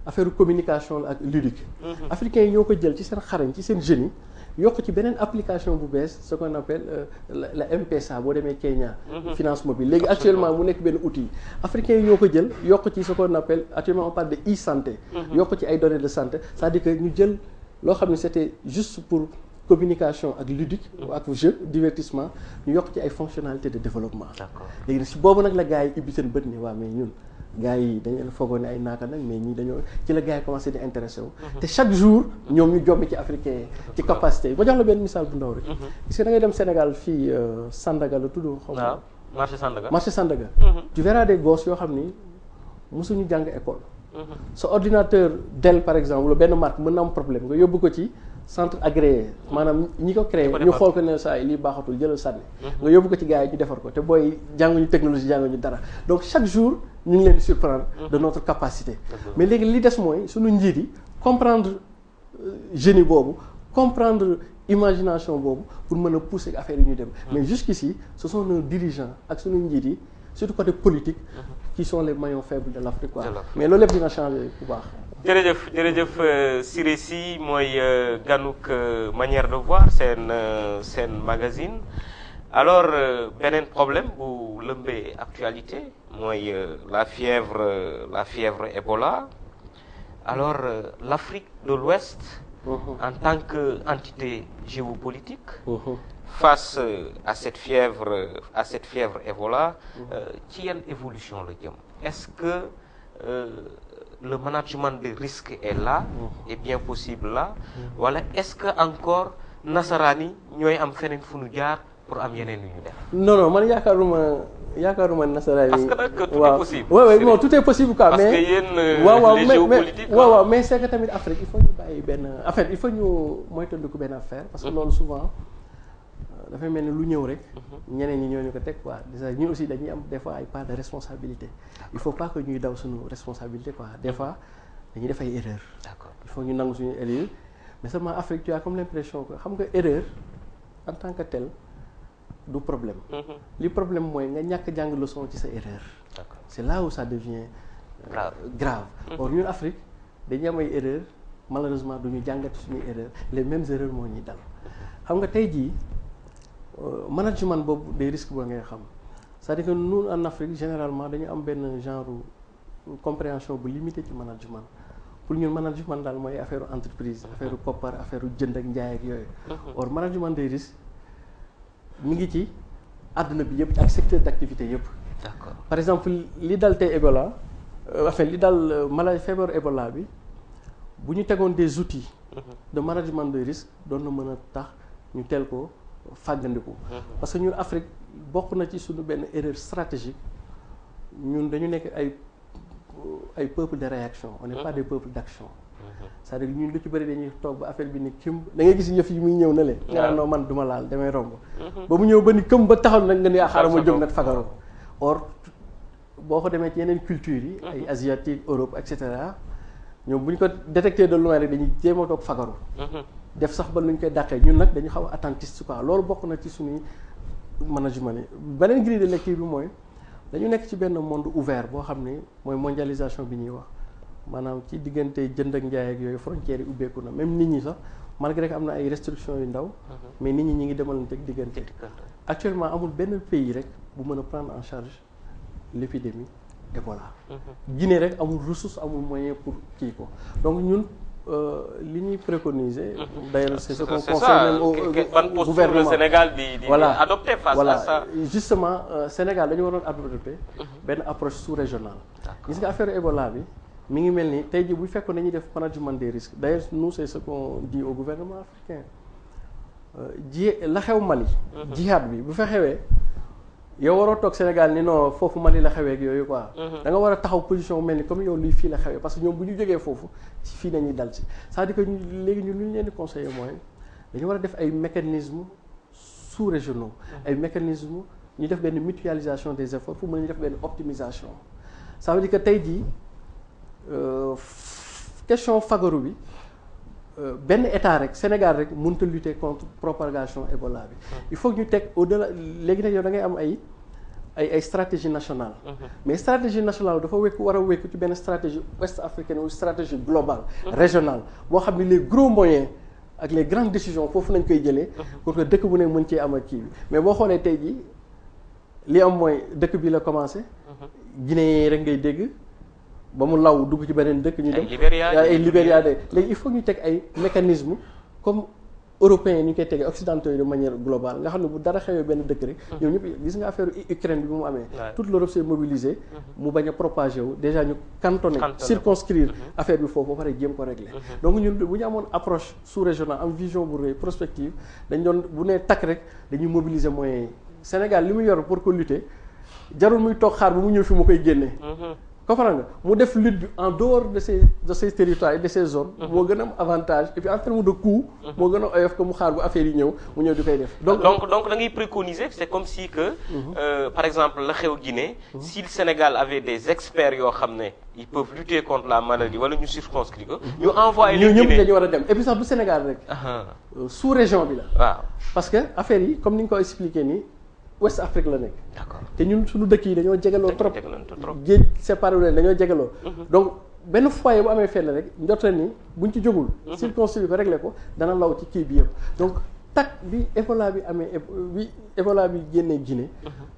affaire communication la ak ludique. africains yi ñoo ko jël ci seen xarañ ci seen jeunes yi yokk ci beneen application bu bees ce qu'on appelle la M-Pesa boo demee Kenya. finance mobile léegi actuellement mu nekk benn outil. africains yi ñoo ko jël yokk ci ce qu'on appelle actuellement on parle de e-santé. yokk ci ay données de santé c'est-à-dire que ñu jël. loo xam ne c'était juste pour communication ak ludique ak jeu divertissement ñu yokk ci ay fonctionnalités de développement. D'accord. léegi si boobu nag la gars yi ubbi seen bët ni waa mais ñun gars yi dañu foogoo ne ay naaka nag mais ñii dañoo ci la gars yi commencé di intéressé wu. te chaque jour ñoom ñu jombi ci africain yi ci capacité yi ma jox la benn misaal bu ndaw rek. parce que da ngay dem Sénégal fii Sandaga la tudd. xaw ma marché Sandaga. marché Sandaga. tu verras des gosses yoo xam ni mosuñu jàng école. Sa ordinateur Dell par exemple wala benn marque mën na am problème nga yóbbu ko ci centre agréé maanaam ñi ko créé ñu xool ko ne saa yi lii baaxatul jëlal sànni nga yóbbu ko ci gars yi ñu defar ko te booy jànguñu technologie jànguñu dara donc chaque jour ñu ngi leen di surprendre de notre capacité mais léegi li des mooy suñu njiit yi comprendre génie boobu comprendre imagination boobu pour mën a pousser affaire yi ñu dem mais jusqu'ici ce sont nos dirigeants ak suñu njiit yi surtout côté politique qui sont les maillons faibles de l'Afrique quoi. Mais loolu lépp dina changer bu baax. jërëjëf jërëjëf Siré SY mooy ganuk manière de voir seen magazine. Alors beneen problème bu lëmbee actualité mooy la fièvre Ebola. Alors l'Afrique de l'Ouest en tant qu'entité géopolitique. Face à cette fièvre Ebola, qui a une évolution. Est-ce que le management des risques est là, est bien possible là, voilà, est-ce que encore Nassarani nous a fait une fourniture pour amener nous? Non, non, moi yaakaaruma Nassarani. Parce que là, tout est possible. Oui, oui, non, tout est possible quoi. Parce qu'il y a une géopolitique. Oui, oui, mais c'est que tamit Afrique, il faut nous bailler ben, en fait, il faut nous montrer de quoi ben affaire, parce que là souvent. Dafay mel ni lu ñëw rek ñeneen ñi ñooñu ko teg quoi déjà ñun aussi dañuy am des fois ay part de responsabilité il faut pas que ñuy daw suñu responsabilité quoi des fois dañuy def ay erreur d'accord il faut ñu nangu suñu erreur mais seulement Afrique tu as comme l'impression que xam nga erreur en tant que tel du problème li problème mooy nga ñàkk jàng leçon ci sa erreur d'accord c'est là où ça devient grave or ñun Afrique dañuy am ay erreur malheureusement duñu jàngat suñu erreur les mêmes erreurs moo ñuy dal xam nga tey jii management boobu des risques boo ngay xam c'est-à-dire que nous en Afrique généralement dañu am benn genre compréhension bu limitée ci management pour ñun management daal mooy affaire entreprise affaire koppar affaire jënd ak njaay ak yooyu or management des risques mi ngi ci àdduna bi yëpp ak secteur d'activité yëpp d'accord par exemple li dal tey Ebola enfin li dal maladie feebar Ebola bi bu ñu tegoon des outils de management des risques doon na mën a tax ñu teel ko fàggandiku parce que ñun Afrique bokk na ci suñu benn erreur stratégique ñun dañu nekk ay peuple de réaction on n'est pas des peuples d'action c'est-à-dire ñun lu ci bëri dañuy toog ba affaire bi ni kim da ngay gis yëf yi muy ñëw na le nga naan noo man duma laal damay romb ba mu ñëw ba ni këm ba taxaw nag nga ne xaaral ma jóg nag fagaru or boo ko demee ci yeneen cultures yi ay asiatique Europe et cetera ñoom bu ñu ko détecté de loin rek dañuy jéem a toog fagaru def sax ba luñ koy dàqee ñun nag dañu xaw a attentiste quoi loolu bokk na ci suñuy management yi beneen grille de lecture bi mooy dañu nekk ci benn monde ouvert boo xam ne mooy mondialisation bi ñuy wax maanaam ci diggante jënd ak njaay ak yooyu frontières yi ubbeeku na même nit ñi sax malgré que am na ay restrictions yu ndaw mais nit ñi ngi demalante ak diggante actuellement amul benn pays rek bu mën a prendre en charge l'épidémie Ebola Guinée rek amul ressource amul moyen pour kii ko donc ñun li ñuy préconiser. D'ailleurs c'est ce qu'on conseille même au gouvernement. Sénégal di adopter face à ça. Justement Sénégal dañu waroon adopter benn approche sous-régionale. Gis nga affaire Ebola bi mi ngi mel ni tey jii bu fekkoon dañuy def management des risques d'ailleurs nous c'est ce qu'on dit au gouvernement africain. La xew Mali. Jihad bi bu fa xewee yow waroo toog Sénégal ni non foofu Mali la xewee ak yooyu quoi. da nga war a taxaw position mel ni comme yow luy fii la xewee parce que ñoom bu ñu jógee foofu ci fii nañuy dal ci c'est-à-dire que léegi ñun lu ñu leen di conseiller mooy dañu war a def ay mécanismes sous-régionaux. ay mécanismes ñu def benn mutualisation des efforts pour mën ñu def benn optimisation. ça veut dire que tey jii question fagaru bi. Benn état rek Sénégal rek mënut a lutter contre propagation Ebola bi. Il faut que ñu teg au-delà léegi nag yow da ngay am ay stratégie nationale. Mais stratégie nationale dafa wekku war a wekku ci benn stratégie ouest africaine ou stratégie globale. Régionale boo xam ne les gros moyens ak les grandes décisions foofu nañ koy jëlee. Pour que dëkk bu ne mën cee am ak kii bi mais boo xoolee tey jii li am mooy dëkk bi la commencé. Guinée rek ngay dégg. ba mu law dugg ci beneen dëkk ñu dem ay Libéria de léegi il faut ñu teg ay mécanismes comme européens ñu koy tegee occidentaux yi de manière globale nga xam ne bu dara xewee benn dëkk rek ñoom ñëpp gis nga affaire Ukraine bi mu amee toute l'Europe s'est mobilisée mu bañ a propager wu déjà ñu cantonner circonscrire affaire bi foofu ba pare jéem ko régler donc ñun bu ñu amoon approche sous-régionale am vision bu rëy prospective dañ doon bu nee takk rek dañuy mobiliser moyens yi Sénégal li mu yor pour ko lutter jarul muy toog xaar ba mu ñëw fi mu koy génnee comprends nga mu def lutte bi en dehors de ces territoires et de ces zones. moo gën a am avantage et puis en termes de coût. moo gën a oyof que mu xaar bu affaire yi ñëw mu ñëw di koy def. donc da ngay préconiser c'est comme si que. Par exemple la xew Guinée. Si le Sénégal avait des experts yoo xam ne ils peuvent lutter contre la maladie wala ñu circonscrire ko. ñu envoyé leen Guinée ñun ñëpp dañu war a dem et puis sax du Sénégal rek. sous région bi la. waaw parce que affaire yi comme ni nga ko expliqué nii. Ouest Afrique la nekk. D'accord te ñun suñu dëkk yi dañoo jegaloo trop géej séparé leen dañoo jegaloo donc benn foyer bu amee fenn rek njorte ni buñ ci jógul circonscrire ko réglé ko dana law ci kii bi yëpp donc tak bi Ebola bi amee bi Ebola bi génnee Guinée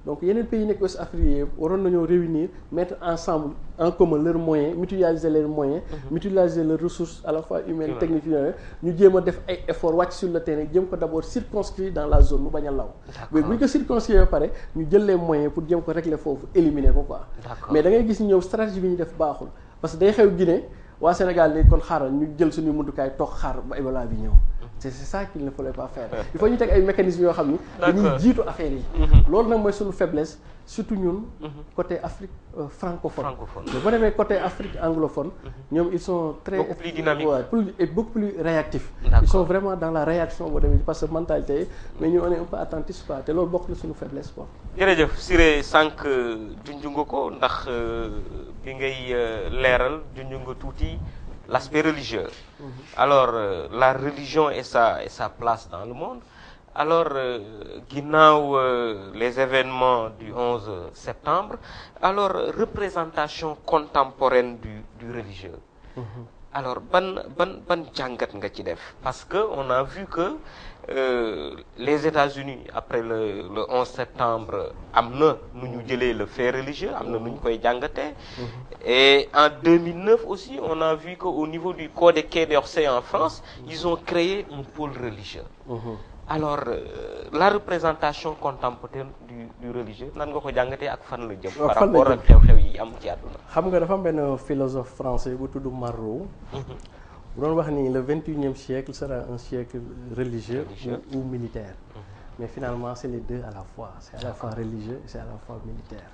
donc yeneen pays nekk Ouest Afrique yi waroon nañoo réunir mettre ensemble en commun leurs moyens mutualiser leurs moyens mutualiser leurs ressources à la fois humaines techniques yooyu ñu jéem a def ay efforts wàcc sur le terrain jéem ko d'abord circonscrire dans la zone mu bañ a law mais bu ñu ko circonscrire ba pare ñu jël les moyens pour jéem ko régler foofu éliminer ko quoi mais da ngay gis ñoom stratégie bi ñu def baaxul parce que day xew Guinée waa Sénégal ni kon xaaral ñu jël suñu muntukaay toog xaar ba Ebola bi ñëw c'est ça qu'il ne fallait pas faire il faut ñu teg ay mécanismes yoo xam ni dañuy jiitu affaire yi loolu nag mooy suñu faiblesse surtout ñun côté Afrique francophone mais boo demee côté Afrique anglophone ñoom ils sont très beaucoup plus dynamiques et beaucoup plus réactifs ils sont vraiment dans la réaction boo demee parce que mentalité yi mais ñu on est un peu attentifs quoi te loolu bokk na suñu faiblesse quoi jërëjëf Siré sànq junju nga ko ndax bi ngay leeral junju nga tuuti l'aspect religieux. Alors, la religion et sa place dans le monde. Alors, Guinao, les événements du 11 septembre, alors, représentation contemporaine du religieux. Alors, ban jangat nga ci def parce qu'on a vu que les États-Unis, après le 11 septembre, amna nous nous délai le fait religieux, amna nous koy jangate. Et en 2009 aussi, on a vu qu'au niveau du corps des Quai d'Orsay en France, ils ont créé un pôle religieux. Alors, la représentation contemporaine du religieux, nan nga ko jàngatee ak fan la jëm par rapport ak xew-xew yi am ci àdduna. Xam nga dafa am benn philosophe français bu tudd Marot. Bu doon wax ni le 21e siècle sera un siècle religieux ou militaire. Mais finalement, c'est les deux à la fois. C'est à la fois religieux et c'est à la fois militaire.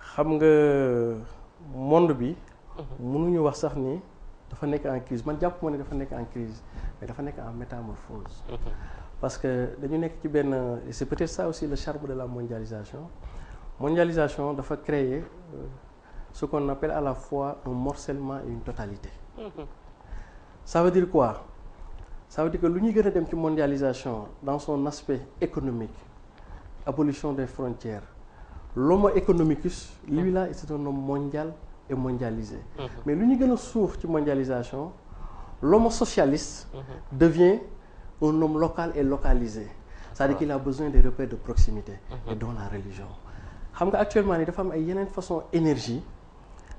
Xam nga monde bi mënuñu wax sax ni dafa nekk en crise man jàpp ma ne dafa nekk en crise mais dafa nekk en métamorphose parce que dañu nekk ci benn et c'est peut-être ça aussi le charme de la mondialisation dafa créer ce qu'on appelle à la fois un morcellement et une totalité ça veut dire quoi ça veut dire que lu ñuy gën a dem ci mondialisation dans son aspect économique abolition des frontières l'homo economicus lui là c'est un homme mondial et mondialisé. Mais l'unique de nos sources de mondialisation, l'homme socialiste devient un homme local et localisé. C'est-à-dire qu'il a besoin des repères de proximité et dont la religion. Actuellement, les femmes ont une façon énergie.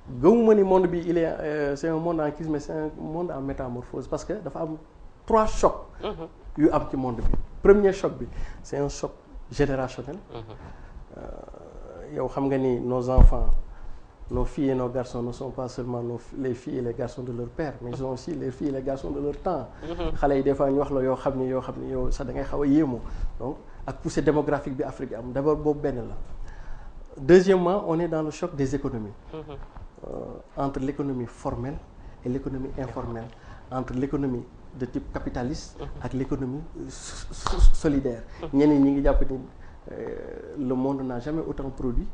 C'est un monde en crise, mais c'est un monde en métamorphose parce que les femmes ont trois chocs. Premier choc, c'est un choc générationnel. Nos enfants, nos filles et nos garçons ne sont pas seulement les filles et les garçons de leur père, mais ils sont aussi les filles et les garçons de leur temps. Donc, ak poussée démographique bi Afrique am d'abord boobu benn la. Deuxièmement, on est dans le choc des économies. Entre l'économie formelle et l'économie informelle, entre l'économie de type capitaliste et l'économie solidaire. Le monde n'a jamais autant produit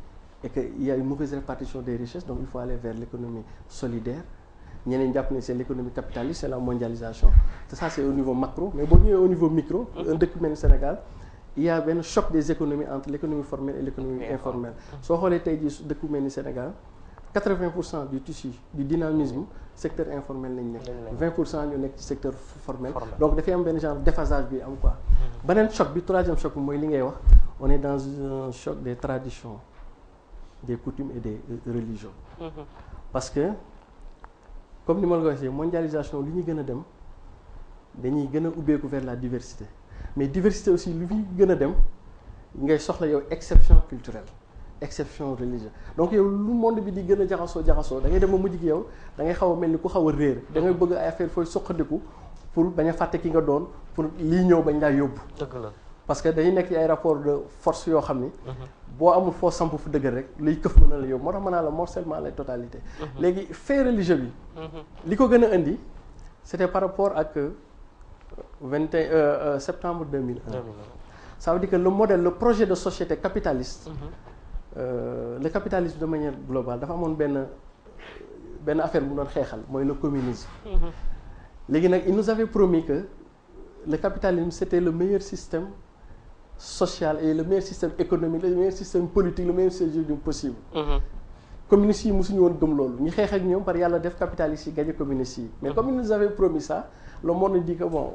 et qu'il y a une mauvaise répartition des richesses, donc il faut aller vers l'économie solidaire. C'est l'économie capitaliste, c'est la mondialisation. Ça, c'est au niveau macro, mais bon, au niveau micro, un document du Sénégal. Il y a un choc des économies entre l'économie formelle et l'économie informelle. Si on regarde le document du Sénégal, 80% du tissu, du dynamisme, secteur informel, 20% du secteur formel. Donc, il y a un genre de déphasage. Le troisième choc, on est dans un choc des traditions, des coutumes et des religions. Parce que, comme nous l'avons dit, la mondialisation, c'est qu'on oublie vers la diversité. Mais diversité aussi, c'est une exception culturelle. Exception religieuse. Donc, le monde dit que les gens sont des gens qui sont des gens qui sont des gens qui sont pour parce que dañuy nekk ci ay rapport de force yoo xam ni boo amul foo samp fu dëgg rek luy këf mën na la yow moo tax mën naa la morcellement la totalité. léegi fait religieux bi li ko gën a indi c'était par rapport ak 21 septembre 2001. Ça veut dire que le modèle, le projet de société capitaliste, le capitalisme de manière globale dafa amoon benn affaire bu doon xeexal mooy le communisme. léegi nag il nous avait promis que le capitalisme c'était le meilleur système social et le meilleur système économique, le meilleur système politique, le meilleur système possible. Communistes, ils ne sont pas comme ça. Ils sont avec nous parce qu'ils ont des capitalistes gagnent communistes. Mais comme ils nous avaient promis ça, le monde dit que bon,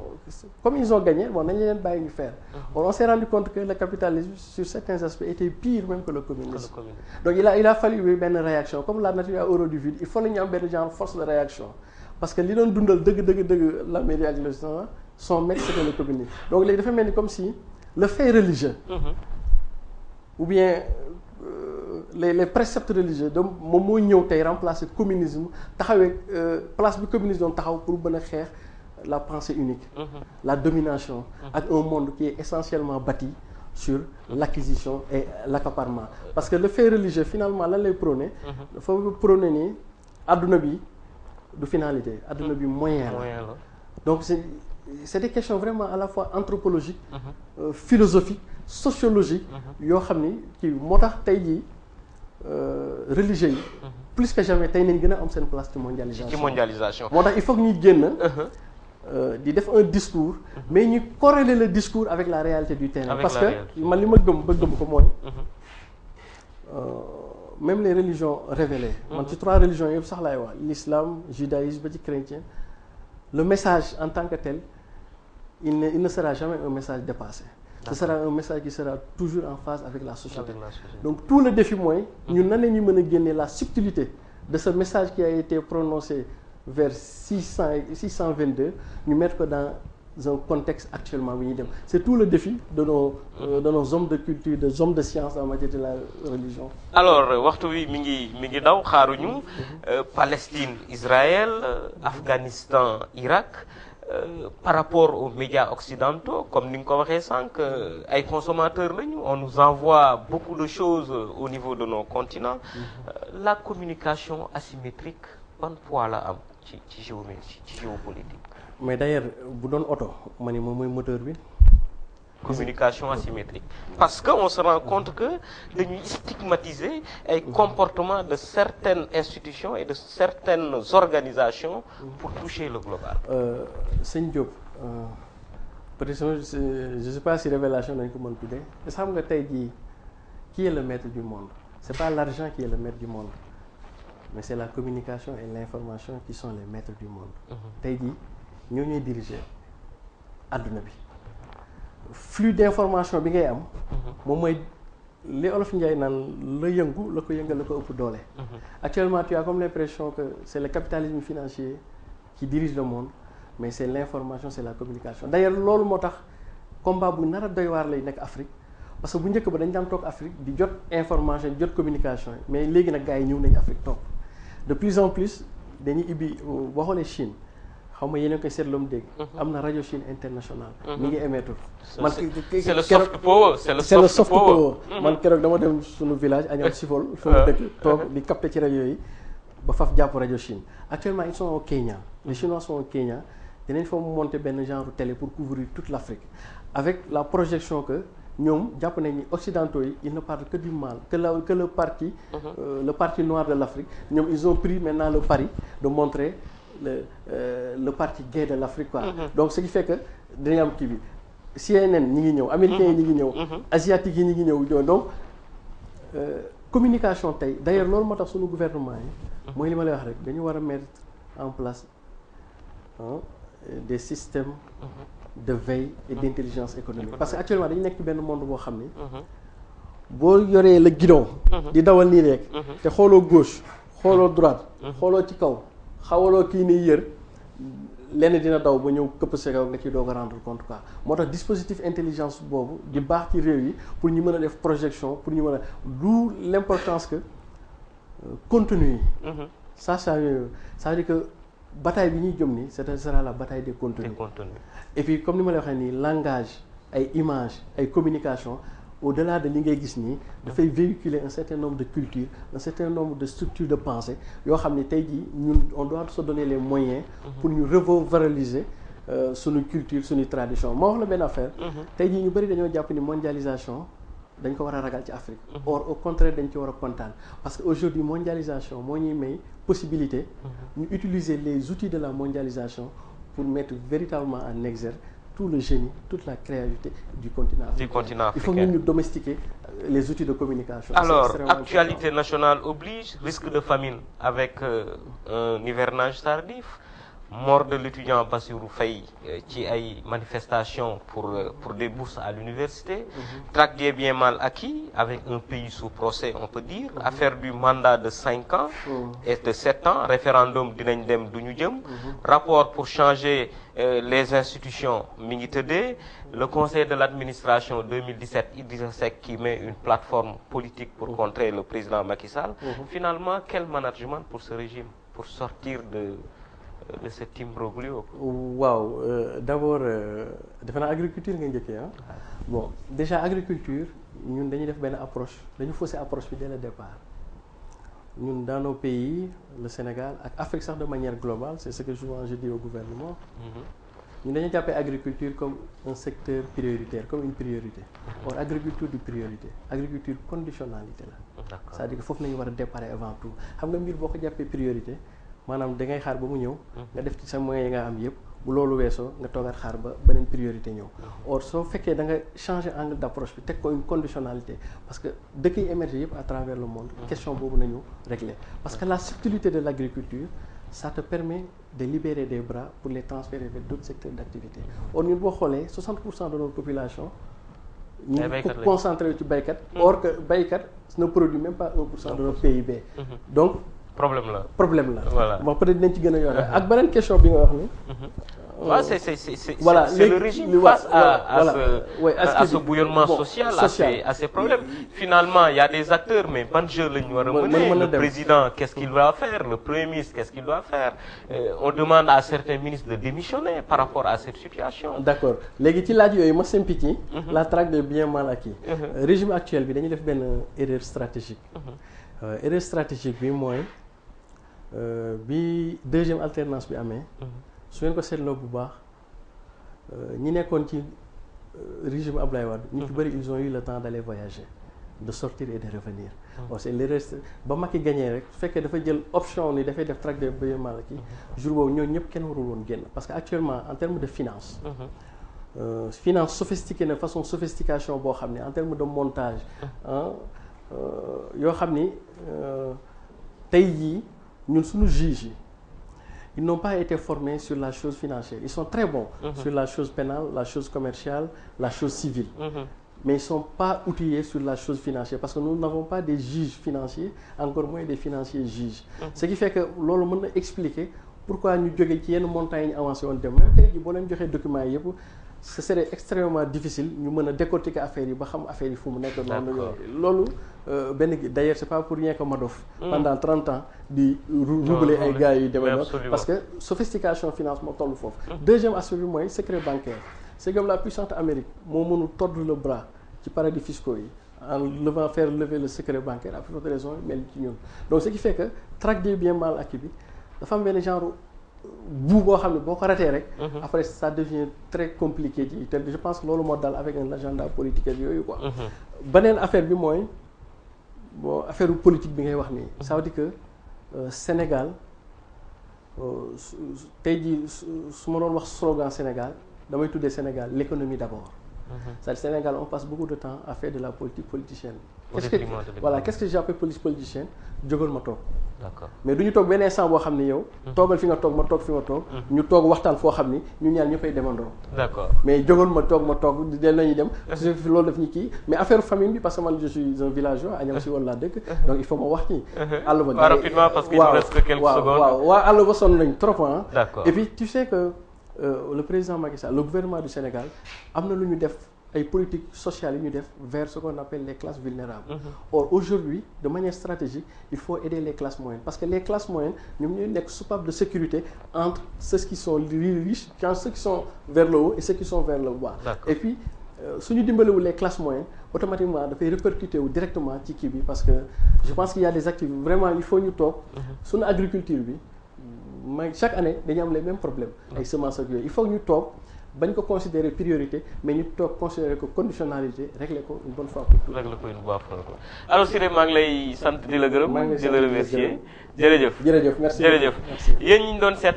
comme ils ont gagné, bon, on n'a rien à faire. On s'est rendu compte que le capitalisme, sur certains aspects, était pire même que le communisme. Donc il a fallu une réaction. Comme la nature a horreur du vide, il faut qu'il y ait une force de réaction. Parce que les gens qui ont fait la mairie avec le sang, sont mecs, c'était le communisme. Donc les femmes, comme si le fait religieux, ou bien les préceptes religieux, donc Momo Nyoka remplace le communisme, place du communisme pour la pensée unique, la domination, avec un monde qui est essentiellement bâti sur l'acquisition et l'accaparement. Parce que le fait religieux, finalement, là, les prôner, il faut prôner Adunabi de finalité, Adunabi moyen. Donc c'est des questions vraiment à la fois anthropologiques, philosophiques, sociologiques, qui religieux, plus que jamais, ils ont une place de mondialisation. Il faut que nous gagnions, faire un discours, mais nous corréler le discours avec la réalité du terrain. Parce que, même les religions révélées, trois religions, l'islam, le judaïsme, le chrétien, le message en tant que tel, il ne sera jamais un message dépassé. Ce sera un message qui sera toujours en phase avec la société. Donc tout le défi, nous n'allons pas gagner la subtilité de ce message qui a été prononcé vers 600 et 622, nous mettre dans un contexte actuellement. C'est tout le défi de nos hommes de culture, des hommes de science en matière de la religion. Alors, Palestine, Israël, Afghanistan, Irak, par rapport aux médias occidentaux, comme nous avons récent, les consommateurs, on nous envoie beaucoup de choses au niveau de nos continents. La communication asymétrique, bonne poids là, géopolitique. Mais d'ailleurs, vous donnez auto, mani moy moteur bi. Communication asymétrique. Parce qu'on se rend compte que de stigmatiser les comportements de certaines institutions et de certaines organisations pour toucher le global. Seigne Diop, je ne sais pas si révélation d'un commande today. Il semble que tu qui est le maître du monde. Ce n'est pas l'argent qui est le maître du monde, mais c'est la communication et l'information qui sont les maîtres du monde. Tu dis, nous sommes dirigés à Dunabi. Flux d'information bi ngay am mom moy les olof ndjay nan le yeungu lako yeungal ko upp doole. Actuellement tu as comme l'impression que c'est le capitalisme financier qui dirige le monde, mais c'est l'information, c'est la communication. D'ailleurs lolu motax combat bu nara doy war lay nek Afrique, parce que bu ñëk ba dañ daan tok Afrique di jot information, jot communication, mais légui nak gaay ñew nañ Afrique tok. De plus en plus dañuy ibi waxone Chine. xaw ma yéen a ngi koy seetlu mu dégg. am na rajo Chine internationale. mi ngi émettre. man c'est le soft power. c'est le soft power. man keroog dama dem suñu village à Nioro Sifol. suñu dëkk toog di capter ci rajo yi ba faf jàpp rajo Chine. actuellement ils sont au Kenya. les Chinois sont au Kenya. dinañ fa monter benn genre télé pour couvrir toute l'Afrique avec la projection que ñoom jàpp nañ ni occidentaux yi ils ne parlent que du mal que le parti noir de l'Afrique ñoom ils ont pris maintenant le pari de montrer le parti gay de l'Afrique quoi. Donc ce qui fait que dañu am kii bi CNN ñi ngi ñëw américains yi ñi ngi ñëw asiatiques yi ñi ngi ñëw donc communication tey d'ailleurs loolu moo tax suñu gouvernement yi mooy li ma lay wax rek dañu war a mettre en place des systèmes de veille et d'intelligence économique. Parce qu'actuellement, il y a un monde où il y a le guidon, il y a le guidon, il y a le gauche, il y a le droite, il y a le ticao, il y a le guidon, il y a le guidon, rendre compte. Il y a un dispositif d'intelligence qui est réuni pour nous faire des projections, pour nous faire d'où l'importance que contenu. Ça veut dire que bataille bi ñuy jëm ni ce sera la bataille des contenus. Et puis comme ni ma la waxee nii langage ay images ay communication au-delà de li ngay gis nii dafay véhiculer un certain nombre de cultures un certain nombre de structures de pensée yoo xam ne tey jii ñun on doit se donner les moyens pour ñu revaloriser suñu culture suñu tradition. ma wax la benn affaire tey jii ñu bëri dañoo jàpp ni mondialisation dañ ko war a ragal ci Afrique or au contraire dañ ci war a kontaan parce que aujourd'hui mondialisation moo ñuy may possibilité ñu utiliser les outils de la mondialisation pour mettre véritablement en exergue tout le génie, toute la créativité du continent africain. Il faut mieux nous domestiquer les outils de communication. Alors, actualité nationale oblige, risque de famine avec un hivernage tardif, mort de l'étudiant Bassirou Faye qui a eu manifestation pour des bourses à l'université, traque des biens mal acquis avec un pays sous procès, on peut dire, affaire du mandat de 5 ans et de 7 ans, référendum dinañ dem duñu jëm, rapport pour changer les institutions militaires, le conseil de l'administration 2017, Idrissa Seck qui met une plateforme politique pour contrer le président Macky Sall. Finalement, quel management pour ce régime, pour sortir de ce imbroglio? Wow, d'abord, l'agriculture, bon, déjà l'agriculture, nous avons une approche, nous avons faussé approche dès le départ. Nous, dans nos pays, le Sénégal, l'Afrique de manière globale, c'est ce que je dis au gouvernement, nous avons appelé l'agriculture comme un secteur prioritaire, comme une priorité. Or, agriculture de priorité, agriculture conditionnalité. C'est-à-dire qu'il faut que nous déparer avant tout. Vous savez, nous priorité. Maanaam da ngay xaar ba mu ñëw nga def ci sa moyens yi nga am yëpp bu loolu weesoo nga toogaat xaar ba beneen priorité ñëw or soo fekkee da nga changer angle d'approche bi teg ko une conditionnalité parce que dëkk yi émergé yëpp à travers le monde question boobu nañu régler parce que la subtilité de l'agriculture ça te permet de libérer des bras pour les transférer vers d'autres secteurs d'activité or ñun boo xoolee 60% de notre population nous concentrés ci baykat or que baykat ne produit même pas 1% de notre PIB donc problème là. Voilà. Bon, peut-être que vous avez une bonne question. C'est le régime face à ce bouillonnement social, à ces problèmes. Finalement, il y a des acteurs, mais bon jeu, le président, qu'est-ce qu'il doit faire? Le premier ministre, qu'est-ce qu'il doit faire? On demande à certains ministres de démissionner par rapport à cette situation. D'accord. Légitime l'a dit, moi c'est petit, la traque de biens mal acquis. Le régime actuel, il y a une erreur stratégique. Erreur stratégique, c'est moi. Bi deuxième alternance bi amee su ngeen ko seetloo bu baax ñi nekkoon ci régime Abdoulaye Wade ñu ci bëri ils ont eu le temps d'aller voyager de sortir et de revenir c'est le reste ba Macky gagné rek su fekkee dafa jël option ni dafay def traque de biens mal acquis jour boobu ñoo ñëpp kenn warul woon génn parce que actuellement en termes de finance finance sophistiquée na façon sophistication boo xam ne en termes de montage yoo xam ni tey jii ñun suñu juges yi ils n'ont pas été formés sur la chose financière ils sont très bons sur la chose pénale la chose commerciale la chose civile mais ils sont pas outillés sur la chose financière parce que nous n'avons pas des juges financiers encore moins des financiers juges ce qui fait que loolu mën na expliquer pourquoi ñu jógee ci yenn montants yi ñu avancé woon dem même tey jii boo leen joxee documents yi yëpp ce serait extrêmement difficile ñu mën a décortiquer affaires yi ba xam affaires yi fu mu nekk noonu loolu d'ailleurs c'est pas pour rien que Madoff pendant 30 ans di roubler ay gars yu demee noonu parce que sophistication financement tollu foofu. Deuxième aspect bi mooy secret bancaire c'est comme la puissante Amérique moo mënu tordre le bras ci paradis fiscaux yi en levant faire lever le secret bancaire à plusieurs raisons mel ci ñun. Donc ce qui fait que traque des biens mal acquis bi dafa am benn genre bu boo xam ne boo ko ratee rek. Après ça devient très compliqué ci te je pense que loolu moo dal avec un agenda politique ak yooyu quoi. Beneen affaire bi mooy. Bon, affaire politique, ça veut dire que Sénégal, si on parle de slogan Sénégal, on va tout Sénégal, l'économie d'abord. C'est-à-dire Sénégal, on passe beaucoup de temps à faire de la politique politicienne. Voilà, qu'est-ce que j'appelle politique politicienne? Je veux dire. Mais nous sommes bien ensemble, nous sommes mais mais affaire famille parce que moi je suis un villageois, donc il faut me voir rapidement parce qu'il nous reste quelques secondes. Et puis tu sais que le président Macky Sall, le gouvernement du Sénégal, a mené une politique sociale vers ce qu'on appelle les classes vulnérables. Or, aujourd'hui, de manière stratégique, il faut aider les classes moyennes. Parce que les classes moyennes, nous sommes une soupape de sécurité entre ceux qui sont riches, ceux qui sont vers le haut et ceux qui sont vers le bas. Et puis, si nous disons les classes moyennes, automatiquement, on peut répercuter directement sur Kibi. Parce que je pense qu'il y a des actifs. Vraiment, il faut nous top. Sur l'agriculture, chaque année, nous avons les mêmes problèmes avec ce semences. Il faut que nous top. Nous considérons priorité, mais nous considérons que conditionnalité, régler une bonne fois pour tout. Alors, Siré, je vous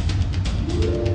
remercie.